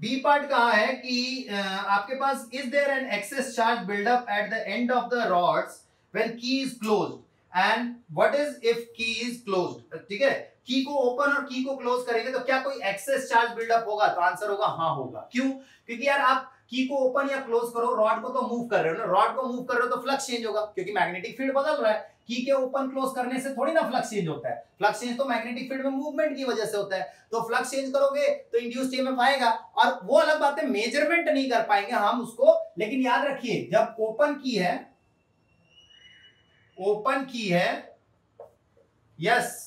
बी पार्ट कहा है कि आ, आपके पास is there an excess charge buildup at the end of the rods when key is closed and what is if key is closed. ठीक है, की को ओपन और की को क्लोज करेंगे तो क्या कोई एक्सेस चार्ज बिल्डअप होगा? तो आंसर होगा हाँ होगा। क्यों? क्योंकि यार आप की को ओपन या क्लोज करो, रॉड को तो मूव कर रहे हो ना। रॉड को मूव कर रहे हो तो फ्लक्स चेंज होगा क्योंकि मैग्नेटिक फील्ड बदल रहा है। की के ओपन क्लोज करने से थोड़ी ना फ्लक्स चेंज होता है, फ्लक्स चेंज तो मैग्नेटिक फील्ड में मूवमेंट की वजह से होता है। तो फ्लक्स चेंज करोगे तो इंड्यूस्ड ईएमएफ आएगा, और वो अलग बात है, मेजरमेंट नहीं कर पाएंगे हम उसको। लेकिन याद रखिए जब ओपन की है, ओपन की है, yes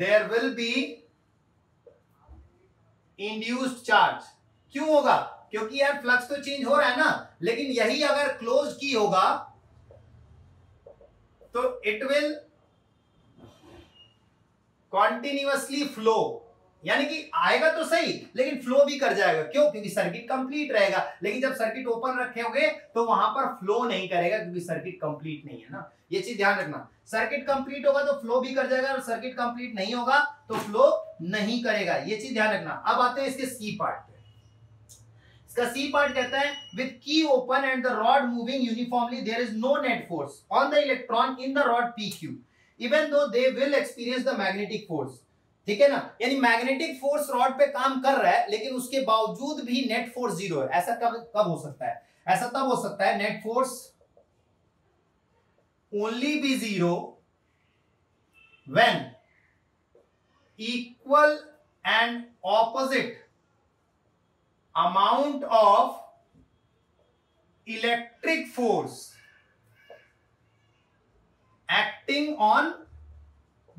there will be induced charge. क्यों होगा? क्योंकि यार फ्लक्स तो चेंज हो रहा है ना। लेकिन यही अगर क्लोज की होगा तो इट विल कॉन्टिन्यूअसली फ्लो, यानी कि आएगा तो सही लेकिन फ्लो भी कर जाएगा। क्यों? क्योंकि सर्किट कंप्लीट रहेगा। लेकिन जब सर्किट ओपन रखेंगे तो वहां पर फ्लो नहीं करेगा क्योंकि सर्किट कंप्लीट नहीं है ना। ये चीज ध्यान रखना, सर्किट कंप्लीट होगा तो फ्लो भी कर जाएगा और सर्किट कंप्लीट नहीं होगा तो फ्लो नहीं करेगा। ये चीज ध्यान रखना। अब आते हैं इसके सी पार्ट। इसका सी पार्ट कहता है with key open and the rod moving uniformly there is no net force on the electron in the rod P Q even though they will experience the magnetic force. ठीक है ना, यानी magnetic force rod पे काम कर रहा है लेकिन उसके बावजूद भी नेट फोर्स जीरो है। ऐसा कब कब हो सकता है? ऐसा तब हो सकता है net force only be zero when equal and opposite amount of electric force acting on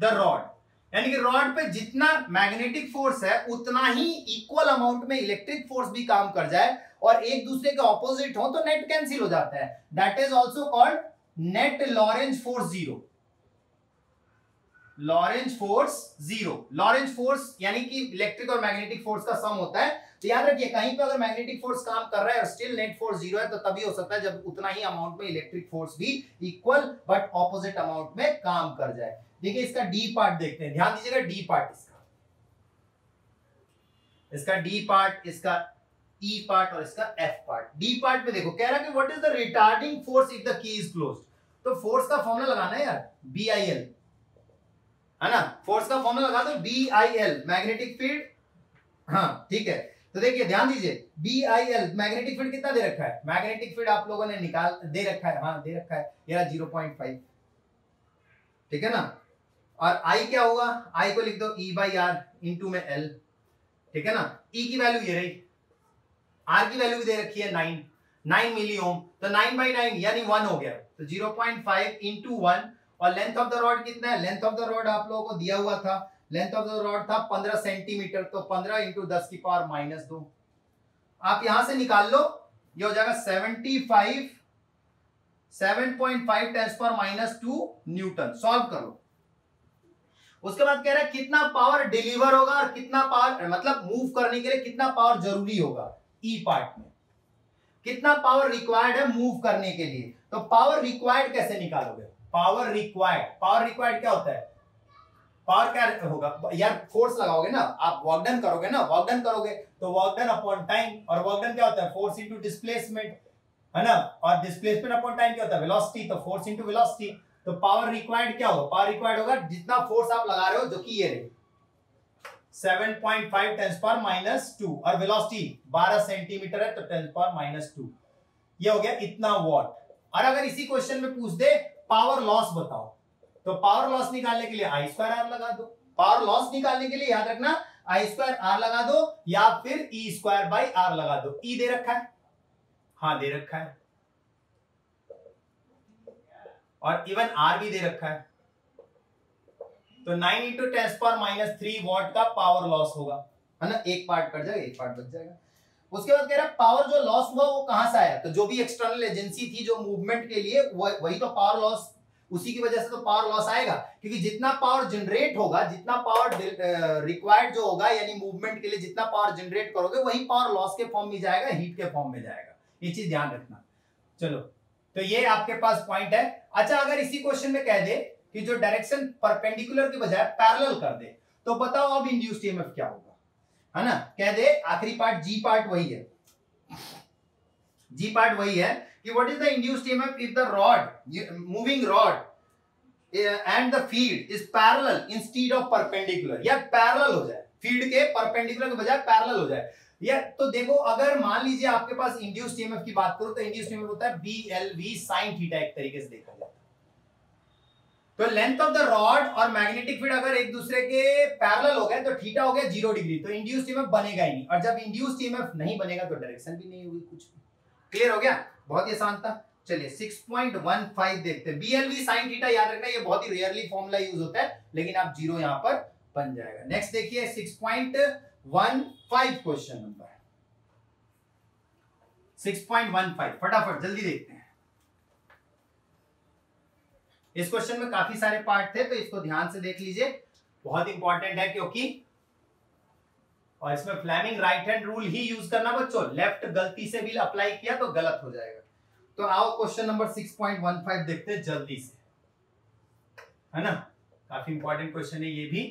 the rod, यानी कि रॉड पे जितना मैग्नेटिक फोर्स है उतना ही इक्वल अमाउंट में इलेक्ट्रिक फोर्स भी काम कर जाए और एक दूसरे के ऑपोजिट हो तो नेट कैंसिल हो जाता है। That is also called net Lorentz force zero. Lorentz force zero, Lorentz force यानी कि इलेक्ट्रिक और मैग्नेटिक फोर्स का सम होता है। तो याद रखिए कहीं पे अगर मैग्नेटिक फोर्स काम कर रहा है और स्टिल नेट फोर्स जीरो है तो तभी हो सकता है जब उतना ही अमाउंट में इलेक्ट्रिक फोर्स भी इक्वल बट ऑपोजिट अमाउंट में काम कर जाए। देखिए इसका डी पार्ट देखते हैं, ध्यान दीजिएगा डी पार्ट इसका, इसका डी पार्ट, इसका ई पार्ट और इसका एफ पार्ट। डी पार्ट में देखो कह रहा है कि what is the retarding force if the key is closed. तो फोर्स का फॉर्मूला लगाना है यार, बी आई एल है ना, फोर्स का फॉर्मूला लगा दो B I L magnetic field. हाँ ठीक है, तो देखिए ध्यान दीजिए B I L magnetic field कितना दे रखा है? मैग्नेटिक फील्ड आप लोगों ने निकाल दे रखा है, हाँ दे रखा है मेरा जीरो पॉइंट फाइव। ठीक है ना, और आई क्या होगा? आई को लिख दो ई बाई आर इंटू में एल। ठीक है ना, ई e की वैल्यू ये रही, आर की वैल्यू भी दे रखी है नाइन, नाइन मिली ओम, तो नाइन बाई नाइन यानी वन हो गया। तो zero point five into one, और लेंथ ऑफ द रॉड कितना है? लेंथ ऑफ द रॉड आप लोगों को दिया हुआ था, लेंथ ऑफ द रॉड था पंद्रह सेंटीमीटर, तो पंद्रह इंटू दस की पावर माइनस दो आप यहां से निकाल लो, ये हो जाएगा seventy five, seven point five tens पर माइनस टू न्यूटन। सॉल्व करो। उसके बाद कह रहा है कितना पावर डिलीवर होगा और कितना पावर मतलब मूव करने के लिए कितना पावर जरूरी होगा। ई पार्ट में कितना पावर रिक्वायर्ड है मूव करने के लिए, तो पावर रिक्वायर्ड कैसे निकालोगे? पावर रिक्वायर्ड, पावर रिक्वायर्ड क्या होता है? पावर क्या होगा यार? फोर्स लगाओगे ना आप, वर्क डन करोगे ना, वर्क डन करोगे तो वर्क डन अपॉन टाइम, और वर्क डन क्या होता है? फोर्स इनटू डिस्प्लेसमेंट, है ना, और डिस्प्लेसमेंट अपॉन टाइम क्या होता है? वेलोसिटी, तो फोर्स इनटू वेलोसिटी। तो पावर रिक्वायर्ड क्या होगा? पावर रिक्वायर्ड होगा जितना फोर्स आप लगा रहे हो, जो कि ये रही seven point five tens power minus two, और वेलोसिटी बारह सेंटीमीटर है तो टेंस पावर माइनस टू, ये हो गया इतना वॉट। और अगर इसी क्वेश्चन में पूछ दे पावर लॉस बताओ, तो पावर लॉस निकालने के लिए आई स्क्वायर आर लगा दो। पावर लॉस निकालने के लिए याद रखना आई स्क्वायर आर लगा दो या फिर ई स्क्वायर बाई आर लगा दो। ई दे रखा है, हाँ दे रखा है, और इवन आर भी दे रखा है, तो nine into tens power minus three watt का पावर लॉस होगा, है ना। एक पार्ट कट जाएगा, एक पार्ट बच जाएगा। उसके बाद कह रहा है पावर जो लॉस हुआ वो कहां से आया? तो जो भी एक्सटर्नल एजेंसी थी जो मूवमेंट के लिए, वही तो पावर लॉस, उसी की वजह से तो पावर लॉस आएगा। क्योंकि जितना पावर जनरेट होगा, जितना पावर रिक्वायर्ड जो होगा, यानी मूवमेंट के लिए जितना पावर जनरेट करोगे वही पावर लॉस के फॉर्म में जाएगा, हीट के फॉर्म में जाएगा। ये चीज ध्यान रखना। चलो तो ये आपके पास पॉइंट है। अच्छा अगर इसी क्वेश्चन में कह दे कि जो डायरेक्शन परपेंडिकुलर के बजाय पैरेलल कर दे, तो बताओ अब इंड्यूस्ड ईएमएफ क्या होगा, है ना। कह दे आखिरी पार्ट जी पार्ट वही है, जी पार्ट वही है कि what is the induced EMF if the rod moving rod and the field is parallel instead of perpendicular, या पैरेलल हो जाए, फील्ड के परपेंडिकुलर के बजाय पैरेलल हो जाए। या तो देखो अगर मान लीजिए आपके पास इंड्यूस्ड ईएमएफ की बात करो तो इंड्यूस्ड ईएमएफ होता है B L V sin theta, एक तरीके से देखा जाए तो लेंथ ऑफ द रॉड और मैग्नेटिक फील्ड अगर एक दूसरे के पैरेलल हो गए तो थीटा हो गया जीरो डिग्री, तो इंड्यूस्ड ईएमएफ बनेगा ही नहीं, और जब इंड्यूस्ड ईएमएफ नहीं बनेगा तो डायरेक्शन भी नहीं होगी, कुछ क्लियर हो गया, बहुत ही आसान था। चलिए सिक्स पॉइंट वन फाइव देखते हैं, B L V sin theta याद रखना, ये बहुत ही रेयरली फॉर्मूला यूज होता है, लेकिन आप जीरो यहां पर बन जाएगा। नेक्स्ट देखिए six point one five question number six point one five, फटाफट जल्दी देखते हैं। इस क्वेश्चन में काफी सारे पार्ट थे तो इसको ध्यान से देख लीजिए, बहुत इंपॉर्टेंट है क्योंकि, और इसमें फ्लेमिंग राइट हैंड रूल ही यूज करना बच्चों, लेफ्ट गलती से भी अप्लाई किया तो गलत हो जाएगा। तो आओ question number six point one five देखते हैं जल्दी से, है ना, काफी इंपॉर्टेंट क्वेश्चन है ये भी,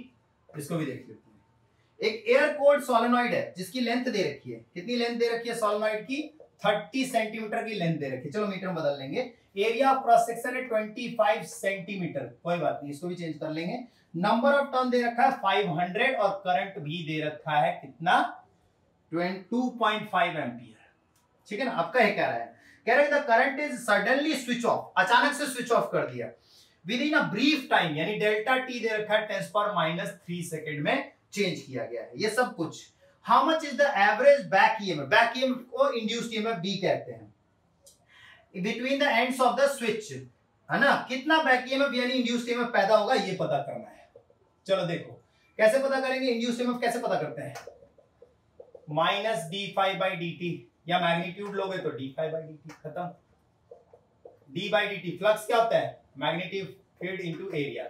इसको भी देख लेते हैं। एक एयर कोड सोलेनॉइड है जिसकी लेंथ दे रखी है, कितनी लेंथ दे रखी है सोलेनॉइड की, थर्टी सेंटीमीटर की लेंथ दे रखी है, चलो मीटर में बदल लेंगे, एरिया ऑफ क्रॉस सेक्शन है ट्वेंटी फाइव सेंटीमीटर, कोई बात नहीं इसको भी चेंज कर लेंगे, नंबर ऑफ टर्न दे रखा है फाइव हंड्रेड और करंट भी दे रखा है कितना टू पॉइंट फाइव एम्पीयर, ठीक है ना। आपका ये कह रहा है कह रहा है the current is suddenly switch off, अचानक से स्विच ऑफ कर दिया, within a brief time, यानी डेल्टा टी दे रखा है ten power minus three second में चेंज किया गया है, ये सब कुछ। How much is the average back EMF, back EMF को इंड्यूस्ड ईएमएफ भी कहते हैं, between the ends of the switch, है ना, कितना बैक ईएमएफ यानी इंड्यूस्ड ईएमएफ पैदा होगा ये पता करना है। चलो देखो कैसे पता करेंगे, इंड्यूस्ड ईएमएफ कैसे पता करते हैं, minus d five by D t, या मैग्नीट्यूड लोगे तो d five by D t, खत्म, d by D T. Flux क्या होता है, magnetic field into area,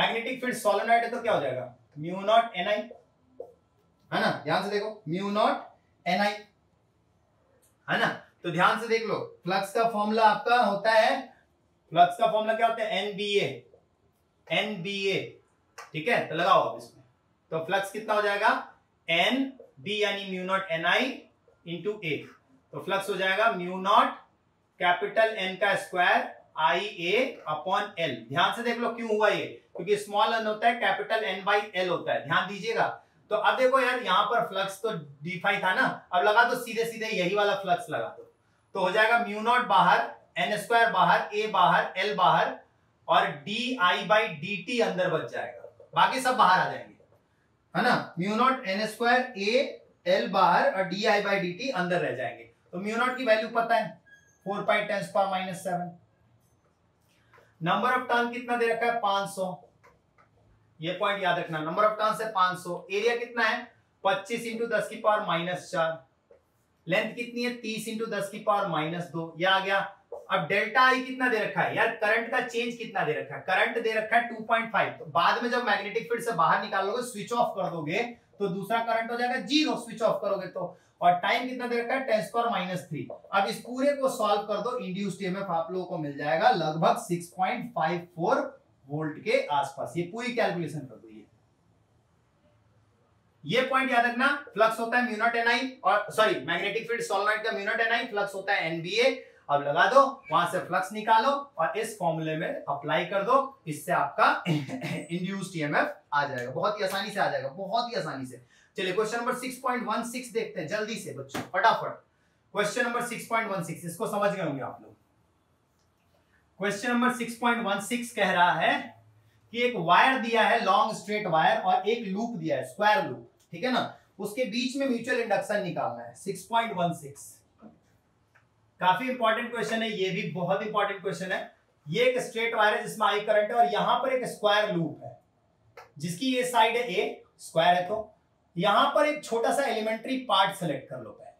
magnetic field solenoid है तो क्या हो जाएगा म्यू नॉट एन आई, है ना, ध्यान से देखो म्यू नॉट एन आई, है ना, तो ध्यान से देख लो फ्लक्स का फॉर्मूला आपका होता है, फ्लक्स का फॉर्मूला क्या होता है एनबीए, एनबीए, ठीक है, तो लगाओ आप इसमें, तो फ्लक्स कितना हो जाएगा एन बी यानी mu naught N I into A, तो फ्लक्स हो जाएगा म्यू नॉट कैपिटल एन का square I A upon L. ध्यान से देख लो क्यों हुआ ये, क्योंकि स्मॉल एन होता है कैपिटल एन बाई एल होता है, ध्यान दीजिएगा। तो अब देखो यार यहाँ पर फ्लक्स तो डी फाइव था ना, अब लगा दो सीधे सीधे यही वाला फ्लक्स लगा दो, तो हो जाएगा म्यू नॉट बाहर, एन स्क्वायर बाहर, ए बाहर, एल बाहर, और d I by D t अंदर बच जाएगा, बाकी सब बाहर आ जाएंगे, है ना, mu naught N square A L बाहर और d I by D t अंदर रह जाएंगे। तो म्यू नॉट की वैल्यू पता है four pi tens power minus seven, number of turn कितना दे रखा है पाँच सौ, ये पॉइंट याद रखना, नंबर ऑफ टर्न है पाँच सौ, एरिया कितना है पच्चीस इंटू दस की पावर माइनस चार, लेंथ कितनी है तीस इंटू दस की पावर माइनस दो, यह आ गया। अब डेल्टा आई कितना दे रखा है, यार करंट का चेंज कितना दे रखा है, करंट दे रखा है टू पॉइंट फाइव, तो बाद में जब मैग्नेटिक फील्ड से बाहर निकालोगे स्विच ऑफ कर दोगे तो दूसरा करंट हो जाएगा जीरो, स्विच ऑफ करोगे तो, और टाइम कितना दे रखा है टेन पावर माइनस थ्री। अब इस पूरे को सॉल्व कर दो, इंड्यूस्ड ईएमएफ आप लोगों को मिल जाएगा लगभग six point five four volt के आसपास, ये पूरी कैलकुलेशन कर दो। ये ये पॉइंट याद रखना, फ्लक्स होता है म्यू नॉट एन आई, और सॉरी मैग्नेटिक फील्ड सोलेनॉइड का mu naught N I, flux होता है एनबीए। अब लगा दो, वहां से फ्लक्स निकालो और इस फॉर्मूले में अप्लाई कर दो, इससे आपका इंड्यूस्ड ईएमएफ आ जाएगा, बहुत ही आसानी से आ जाएगा, बहुत ही आसानी से। चलिए question number six point one six देखते हैं जल्दी से बच्चों, फटाफट question number six point one six, इसको समझ गए होंगे आप लोग। Question number six point one six कह रहा है कि एक वायर दिया है, लॉन्ग स्ट्रेट वायर, और एक लूप दिया है, स्क्वायर लूप, ठीक है ना, उसके बीच में म्यूचुअल इंडक्शन निकालना है। सिक्स पॉइंट वन सिक्स काफी इंपॉर्टेंट क्वेश्चन है, ये भी बहुत इंपॉर्टेंट क्वेश्चन है। ये एक स्ट्रेट वायर है जिसमें आई करंट है, और यहां पर एक स्क्वायर लूप है जिसकी ये साइड है ए, स्क्वायर है, तो यहां पर एक छोटा सा एलिमेंट्री पार्ट सेलेक्ट कर लो पहले,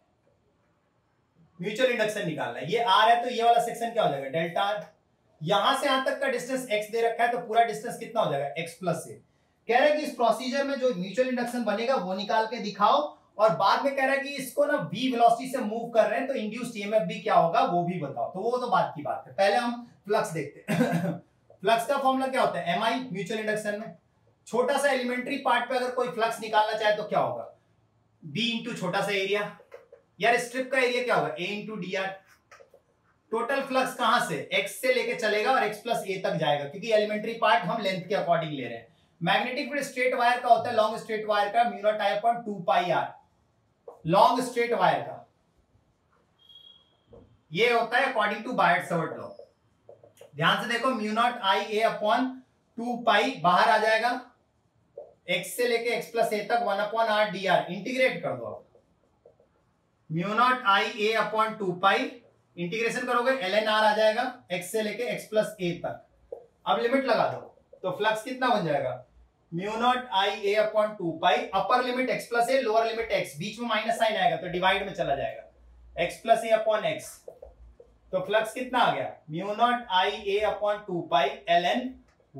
म्यूचुअल इंडक्शन निकालना है। ये आर है तो ये वाला सेक्शन क्या हो जाएगा डेल्टा आर, यहां से यहां तक का डिस्टेंस एक्स दे रखा है, तो पूरा डिस्टेंस कितना हो जाएगा एक्स प्लस ए। कह रहा है कि इस प्रोसीजर में जो म्यूचुअल इंडक्शन बनेगा वो निकाल के दिखाओ, और बाद में कह रहा है कि इसको ना वी वेलोसिटी से मूव कर रहे हैं तो इंड्यूस्ड ईएमएफ भी क्या होगा वो भी बताओ, तो वो तो बात की बात है, पहले हम फ्लक्स देखते हैं। फ्लक्स का फॉर्मूला क्या होता है एम आई, म्यूचुअल इंडक्शन में छोटा सा एलिमेंट्री पार्ट पे अगर कोई फ्लक्स निकालना चाहे तो क्या होगा b इंटू छोटा सा एरिया, यार स्ट्रिप का एरिया क्या होगा a into D R, total flux कहां से, x से लेके चलेगा और x प्लस a तक जाएगा, क्योंकि एलिमेंट्री पार्ट हम लेंथ के अकॉर्डिंग ले रहे हैं। मैग्नेटिक फील्ड स्ट्रेट वायर का होता है, लॉन्ग स्ट्रेट वायर का mu naught I upon two pi r, long straight wire का ये होता है अकॉर्डिंग टू बायट-सावर्ट लॉ। ध्यान से देखो mu naught I a upon two pi बाहर आ जाएगा, x से लेके x प्लस a तक one upon r d r integrate कर दो। Mu naught I A upon two pi integration करोगे ln r आ जाएगा x से लेके x प्लस a तक। अब लिमिट लगा दो तो फ्लक्स कितना बन जाएगा, mu naught I A upon two pi, upper limit x plus a, lower limit x, बीच में माइनस साइन आएगा तो डिवाइड में चला जाएगा, x plus a upon x। तो फ्लक्स कितना आ गया, mu naught I A upon two pi ln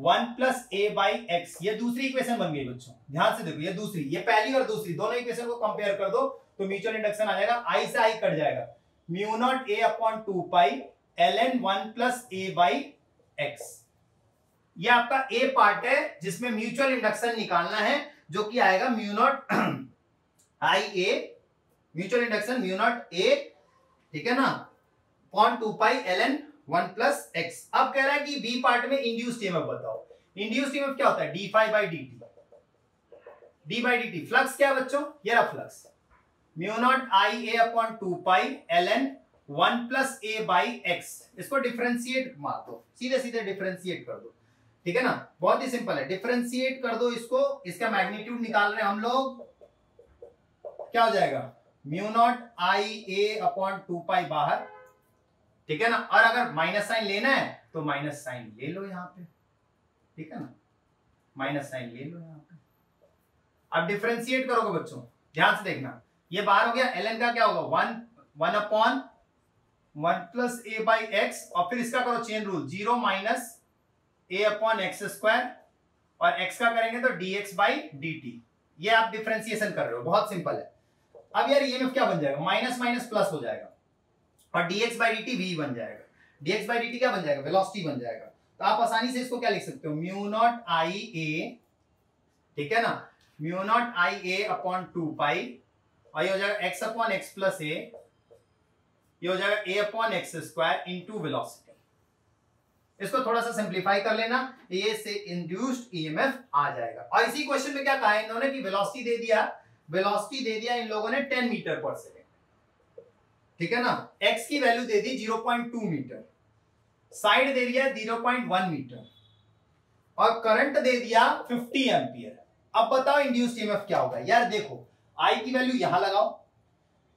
one plus a by x। ये दूसरी इक्वेशन बन गई बच्चों, ध्यान से देखो ये दूसरी, ये पहली और दूसरी दोनों इक्वेशन को कंपेयर कर दो तो म्यूचुअल इंडक्शन आ जाएगा, आई से आई कट जाएगा, mu naught A upon two pi ln one plus a by x। ये आपका a पार्ट है जिसमें म्यूचुअल इंडक्शन निकालना है, जो कि आएगा mu naught I A, mutual induction mu naught A, ठीक है ना, upon two pi ln one plus x। अब कह रहा है कि b पार्ट में इंड्यूस्ड ईएमएफ बताओ। इंड्यूस्ड ईएमएफ क्या होता है, D phi by D T, D by D T. Flux क्या है बच्चों, ये रहा flux, mu naught I A upon two pi ln one plus A by x। इसको डिफरेंशिएट मार दो, सीधे सीधे डिफरेंशिएट कर दो, ठीक है ना, बहुत ही सिंपल है, डिफरेंशिएट कर दो इसको, इसका मैग्नीट्यूड निकाल रहे हैं हम लोग। क्या हो जाएगा, mu naught I A upon two pi बाहर, ठीक है ना, और अगर माइनस साइन लेना है तो माइनस साइन ले लो यहाँ पे, ठीक है ना, माइनस साइन ले लो यहाँ पे। अब डिफरेंशिएट करोगे बच्चों, ध्यान से देखना, ये बाहर हो गया, ln का क्या होगा one, one upon one plus A by x, और फिर इसका करो chain rule, zero minus A upon x square, और x का करेंगे तो dx बाई dt। ये आप डिफरेंशिएशन कर रहे हो, बहुत सिंपल है। अब यार ईएमएफ क्या बन जाएगा, माइनस माइनस प्लस हो जाएगा, और dx बाई dt v बन जाएगा, dx बाई dt क्या बन जाएगा, वेलोसिटी बन जाएगा। तो आप आसानी से इसको क्या लिख सकते हो, म्यू नॉट आई ए, ठीक है ना, mu naught I A upon two pi, और ये हो जाएगा x upon x plus A, ये हो जाएगा a upon x square into velocity. इसको थोड़ा सा सिंप्लीफाई कर लेना, ये से इंड्यूस्ड ईएमएफ आ जाएगा। और इसी क्वेश्चन में क्या कहा है इन्होंने कि वेलोसिटी दे दिया, वेलोसिटी दे दिया इन लोगों ने टेन मीटर पर सेकेंड, ठीक है ना, x की वैल्यू दे दी zero point two metre, side दे दिया जीरो पॉइंट वन मीटर, और करंट दे दिया फिफ्टी एम्पियर। अब बताओ इंड्यूस्ड ईएमएफ क्या होगा। यार देखो आई की वैल्यू यहां लगाओ,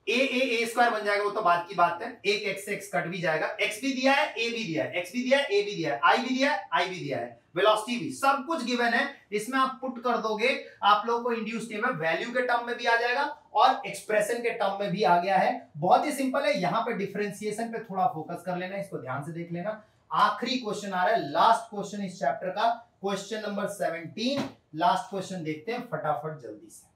ए ए ए स्क्वायर बन जाएगा, वो तो बाद की बात है, एक एक्स से एक्स कट भी जाएगा, एक्स भी दिया है, ए भी दिया है, एक्स भी दिया है, ए भी दिया है, आई भी दिया है, आई भी दिया है, वेलोसिटी भी, सब कुछ गिवन है। इसमें आप पुट कर दोगे, आप लोगों को इंड्यूस्ड ईएमएफ वैल्यू के टर्म में भी आ जाएगा और एक्सप्रेशन के टर्म में भी आ गया है। बहुत ही सिंपल है, यहाँ पे डिफरेंशिएशन पे थोड़ा फोकस कर लेना, इसको ध्यान से देख लेना। आखिरी क्वेश्चन आ रहा है, लास्ट क्वेश्चन इस चैप्टर का, question number seventeen. Last question देखते हैं फटाफट जल्दी से।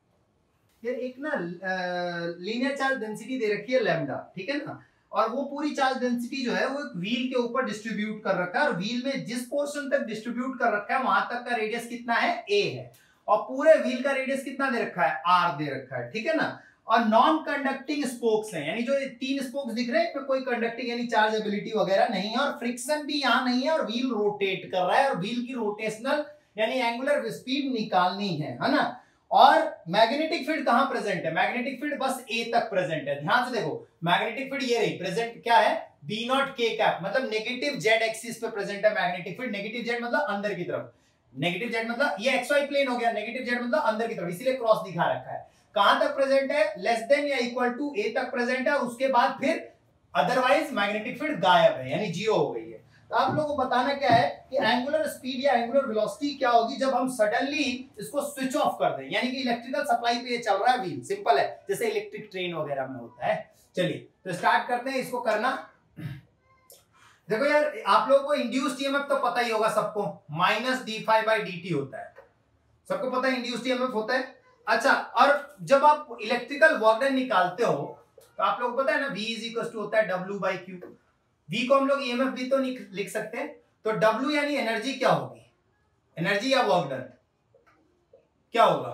यार एक ना लीनियर चार्ज डेंसिटी दे रखी है लैम्डा, ठीक है ना, और वो पूरी चार्ज डेंसिटी जो है वो एक व्हील के ऊपर डिस्ट्रीब्यूट कर रखा है, और व्हील में जिस पोर्शन तक डिस्ट्रीब्यूट कर रखा है वहां तक का रेडियस कितना है, ए है, और पूरे व्हील का रेडियस कितना दे रखा है, आर दे रखा है, ठीक है ना। और नॉन कंडक्टिंग स्पोक्स है, यानी जो ये तीन स्पोक्स दिख रहे हैं इनमें कोई कंडक्टिंग यानी चार्जेबिलिटी वगैरह नहीं है, और फ्रिक्शन भी यहाँ नहीं है, और व्हील रोटेट कर रहा है, और व्हील की रोटेशनल यानी एंगुलर स्पीड निकालनी है, है ना। और मैग्नेटिक फील्ड कहां प्रेजेंट है, मैग्नेटिक फील्ड बस ए तक प्रेजेंट है। ध्यान से देखो, मैग्नेटिक फील्ड ये रही, प्रेजेंट क्या है, बी नॉट के कैप, मतलब नेगेटिव जेड एक्सिस पे प्रेजेंट है मैग्नेटिक फील्ड। नेगेटिव जेड मतलब अंदर की तरफ, नेगेटिव जेड मतलब ये एक्स वाई प्लेन हो गया, नेगेटिव जेड मतलब अंदर की तरफ, इसीलिए क्रॉस दिखा रखा है। कहां तक प्रेजेंट है, लेस देन या इक्वल टू ए तक प्रेजेंट है, उसके बाद फिर अदरवाइज मैग्नेटिक फील्ड गायब है, यानी जीरो हो गई है। आप लोगों को बताना क्या है कि एंगुलर स्पीड या एंगुलर वेलोसिटी क्या होगी जब हम सडनली इसको स्विच ऑफ कर दें, यानी कि इलेक्ट्रिकल सप्लाई पे ये चल रहा है व्हील, सिंपल है, जैसे इलेक्ट्रिक ट्रेन वगैरह में होता है। चलिए तो स्टार्ट करते हैं इसको करना। देखो यार आप लोगों को इंड्यूस्ड ईएमएफ तो पता ही होगा सबको, minus D phi by D T होता है, सबको पता है इंड्यूस्ड ईएमएफ होता है। अच्छा, और जब आप इलेक्ट्रिकल वर्क डन निकालते हो तो आप लोगों को पता है ना वी इज इक्वल टू होता है डब्ल्यू बाई क्यू। V को हम लोग ईएमएफ भी तो लिख सकते हैं, तो W यानी एनर्जी क्या होगी, एनर्जी या वर्क डन क्या होगा,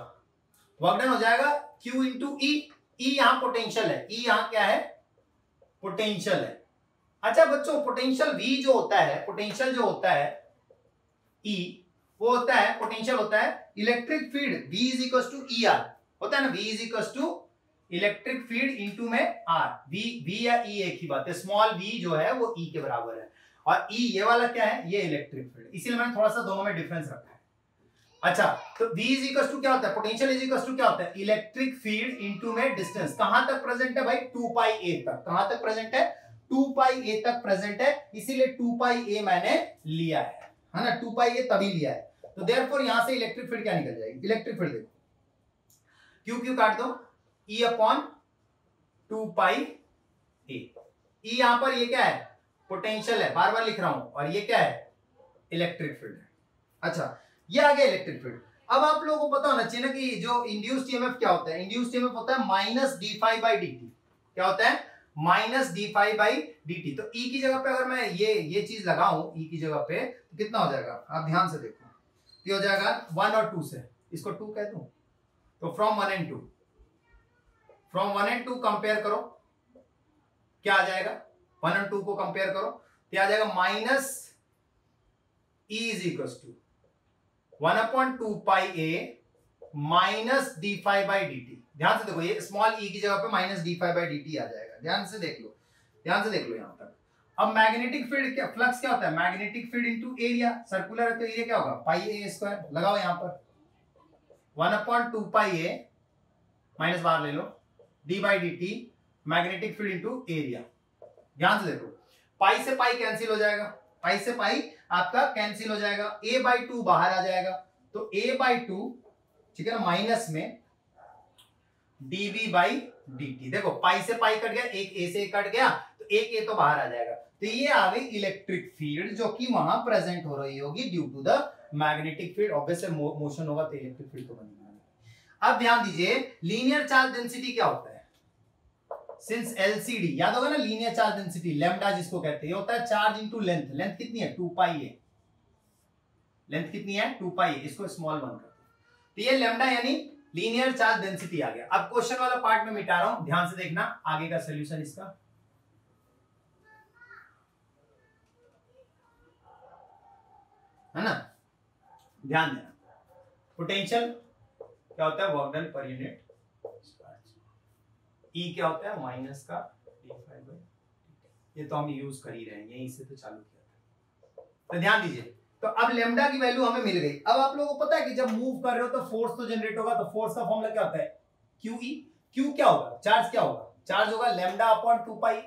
वर्क डन हो जाएगा Q इंटू E। E यहाँ पोटेंशियल है, E यहाँ क्या है, पोटेंशियल है, अच्छा बच्चों, पोटेंशियल वी जो होता है, पोटेंशियल जो होता है ई e, वो होता है, पोटेंशियल होता है electric field V is equal to E R, होता है ना, V is equal to electric field into में आर। वी वी या ई एक ही बात है, स्मॉल वी जो है वो ई के बराबर है और ई ये वाला क्या है, ये इलेक्ट्रिक फील्ड, इसीलिए मैंने थोड़ा सा दोनों में डिफरेंस रखा है। अच्छा तो V इज इक्वल टू क्या होता है, पोटेंशियल इज इक्वल टू क्या होता है, इलेक्ट्रिक फील्ड इनटू में डिस्टेंस। कहां तक प्रेजेंट है भाई, टू पाई ए तक। कहां तक प्रेजेंट है, टू पाई ए तक प्रेजेंट है, इसीलिए टू पाई ए मैंने लिया है, है ना, टू पाई ए तभी लिया है। तो देयरफॉर यहां से इलेक्ट्रिक फील्ड क्या निकल जाएगी, इलेक्ट्रिक फील्ड देखो क्यू क्यू काट दो, ई अपॉन टू पाई ए। ई यहां पर ये क्या है, पोटेंशियल है, बार बार लिख रहा हूं, और ये क्या है, इलेक्ट्रिक फील्ड है। अच्छा ये आ गया इलेक्ट्रिक फील्ड। अब आप लोगों को पता होना चाहिए ना कि जो इंड्यूस्ड ईएमएफ क्या होता है, इंड्यूस्ड ईएमएफ होता है minus D phi by D T, क्या होता है, minus D phi by D t. तो ई की जगह पे अगर मैं ये ये चीज लगाऊं, ई की जगह पे तो कितना हो जाएगा, आप ध्यान से देखो, ये हो जाएगा वन और टू से, इसको टू कह दूं तो from one and two, from one and two compare करो, क्या आ जाएगा, वन एंड टू को कंपेयर करो तो आ जाएगा minus E is equal to one upon two pi A minus D phi by D t. ध्यान से देखो, ये स्मॉल ई की जगह पे minus D phi by D t आ जाएगा। ध्यान से देख लो, ध्यान से देख लो यहाँ तक। अब मैग्नेटिक फील्ड क्या, फ्लक्स क्या होता है, magnetic field into area, circular है तो एरिया क्या होगा, पाई ए स्क्वायर। लगाओ यहाँ पर one upon two pi A minus बाहर ले लो d by D t, magnetic field into area. ध्यान से देखो, पाई से पाई कैंसिल हो जाएगा, पाई से पाई आपका कैंसिल हो जाएगा, a बाई टू बाहर आ जाएगा, तो a बाई टू, ठीक है ना, माइनस में db बाई dt। देखो पाई से पाई कट गया, एक a से कट गया तो एक a तो बाहर आ जाएगा। तो ये आ गई इलेक्ट्रिक फील्ड जो कि वहां प्रेजेंट हो रही होगी due to the magnetic field. Obviously motion होगा तो इलेक्ट्रिक फील्ड तो बनेगा। अब ध्यान दीजिए, लीनियर चार्ज डेंसिटी क्या होता है, सिंस एलसीडी याद होगा ना, लीनियर चार्ज डेंसिटी लैम्डा जिसको कहते हैं, होता है चार्ज इनटू लेंथ। लेंथ कितनी है, टू पाई ए, लेंथ कितनी है, टू पाई ए, इसको स्मॉल वन करते हैं। तो ये लैम्डा यानी लीनियर चार्ज डेंसिटी आ गया। अब क्वेश्चन वाला पार्ट में मिटा रहा हूं, ध्यान से देखना आगे का सॉल्यूशन इसका। है ना, ध्यान देना, पोटेंशियल क्या होता है, work done per unit, E क्या होता है, माइनस का d फाइव, ये तो हम यूज कर ही रहे हैं, यहीं से तो चालू किया था। तो ध्यान दीजिए, तो अब लैम्डा की वैल्यू हमें मिल गई। अब आप लोगों को पता है कि जब मूव कर रहे हो तो फोर्स तो जनरेट होगा, तो फोर्स का फॉर्मूला क्या होता है, Q E। Q क्या होगा, चार्ज क्या होगा, चार्ज होगा लैम्डा अपॉन टू पाई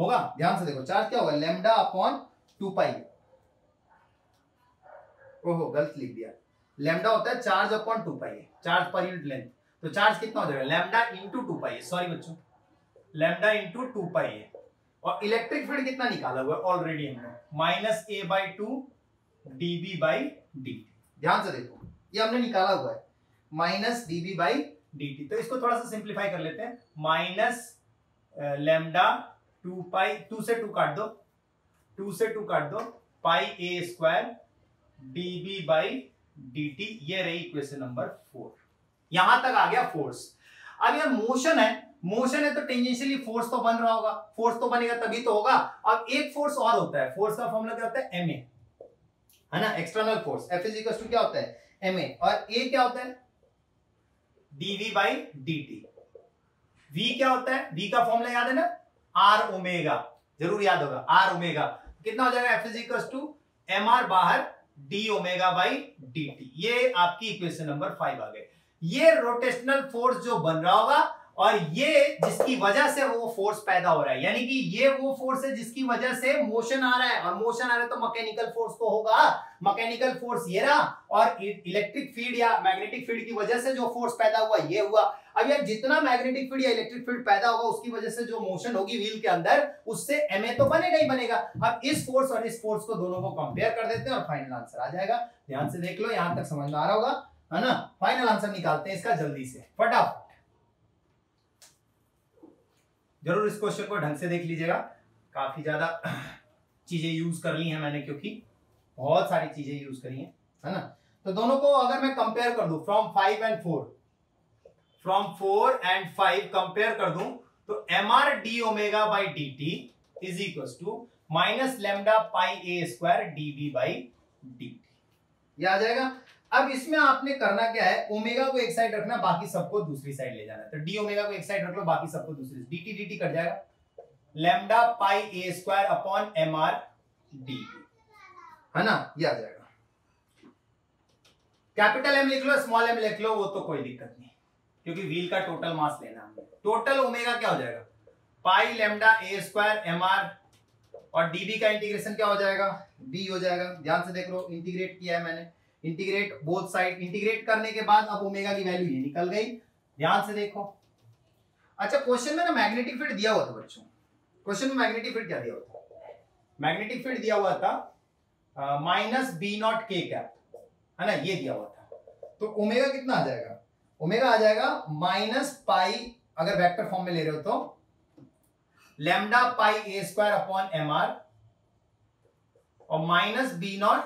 होगा। ध्यान से देखो, चार्ज क्या होगा, लैम्डा अपॉन टू पाई, ओहो गलत लिख दिया, लैम्डा होता है charge upon two pi, charge per unit length. तो चार्ज कितना हो जाएगा, lambda into two pi, sorry बच्चों, लैम्डा इंटू टू पाई। और इलेक्ट्रिक फील्ड कितना निकाला हुआ है ऑलरेडी हमने, minus A by two d B by d. ध्यान से देखो, ये हमने निकाला हुआ है minus d B by D t. तो इसको थोड़ा सा सिंप्लीफाई कर लेते हैं, minus lambda two pi, two से टू काट दो, टू से टू काट दो, pi a square d b by D t. ये रही इक्वेशन नंबर फोर, यहां तक आ गया फोर्स। अब यार मोशन है, मोशन है तो टेंजेंशियली फोर्स तो बन रहा होगा, फोर्स तो बनेगा तभी तो होगा। अब एक फोर्स और होता है, फोर्स का फॉर्मूला क्या होता है, ma, है ना, external force, F is equal to क्या होता है, ma, और a क्या होता है, dv बाई dt। v क्या होता है, v का फॉर्मूला याद है ना, r ओमेगा, जरूर याद होगा, r ओमेगा कितना हो जाएगा, F is equal to mr बाहर d ओमेगा बाई dt। ये आपकी इक्वेशन नंबर फाइव आ गई। ये रोटेशनल फोर्स जो बन रहा होगा और ये जिसकी वजह से वो फोर्स पैदा हो रहा है, यानी कि ये वो फोर्स है जिसकी वजह से मोशन आ रहा है, और मोशन आ रहा है तो मैकेनिकल फोर्स तो होगा, मैकेनिकल फोर्स ये रहा, और इलेक्ट्रिक फील्ड या मैग्नेटिक फील्ड की वजह से जो फोर्स पैदा हुआ ये हुआ। अब यार जितना मैग्नेटिक फील्ड या इलेक्ट्रिक फील्ड पैदा होगा उसकी वजह से जो मोशन होगी व्हील के अंदर, उससे एम ए तो बनेगा ही बनेगा। अब इस फोर्स और इस फोर्स को दोनों को कंपेयर कर देते हैं और फाइनल आंसर आ जाएगा। ध्यान से देख लो, यहां तक समझ में आ रहा होगा, है ना। फाइनल आंसर निकालते हैं इसका जल्दी से, फटाफट। जरूर इस क्वेश्चन को ढंग से देख लीजिएगा, काफी ज्यादा चीजें यूज कर ली हैं मैंने, क्योंकि बहुत सारी चीजें यूज करी हैं, है ना। तो दोनों को अगर मैं कंपेयर कर दूं, from five and four, from four and five compare कर दूं, तो m r d omega by D t is equal to minus lambda pi a square DV by DT. ये आ जाएगा। अब इसमें आपने करना क्या है, ओमेगा को एक साइड रखना, बाकी सबको दूसरी साइड ले जाना है। तो डी ओमेगा को एक साइड रख लो, बाकी सबको दूसरी, डीटी डीटी कट जाएगा, lambda pi a square upon m r d, है ना। ये आ जाएगा। कैपिटल एम लिख लो, स्मॉल एम लिख लो, वो तो कोई दिक्कत नहीं क्योंकि व्हील का टोटल मास लेना है। टोटल ओमेगा क्या हो जाएगा, pi lambda a square m r, और डीबी का इंटीग्रेशन क्या हो जाएगा, डी हो जाएगा। ध्यान से देख लो, इंटीग्रेट किया है मैंने, इंटीग्रेट बोथ साइड। इंटीग्रेट करने के बाद अब ओमेगा की वैल्यू ये निकल गई, ध्यान से देखो। अच्छा, क्वेश्चन में ना मैग्नेटिक फील्ड दिया हुआ था बच्चों, क्वेश्चन में मैग्नेटिक फील्ड क्या दिया हुआ था, मैग्नेटिक फील्ड दिया हुआ था माइनस बी नॉट के कैप, है ना, ये दिया हुआ था। तो ओमेगा कितना आ जाएगा, ओमेगा आ जाएगा माइनस पाई, अगर वेक्टर फॉर्म में ले रहे हो तो lambda pi a square upon m r, और माइनस बी नॉट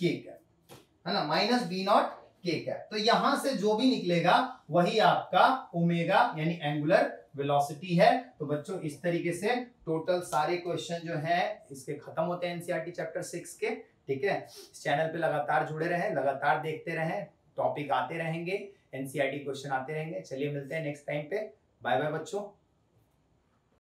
के कैप, है ना, माइनस बी नॉट के कैप। तो यहां से जो भी निकलेगा वही आपका ओमेगा यानी एंगुलर वेलोसिटी है। तो बच्चों इस तरीके से टोटल सारे क्वेश्चन जो है इसके खत्म होते हैं एनसीईआरटी चैप्टर सिक्स के। ठीक है, इस चैनल पे लगातार जुड़े रहें, लगातार देखते रहें, टॉपिक आते रहेंगे, एनसीईआरटी क्वेश्चन आते रहेंगे। चलिए मिलते हैं नेक्स्ट टाइम पे। बाय बाय बच्चों।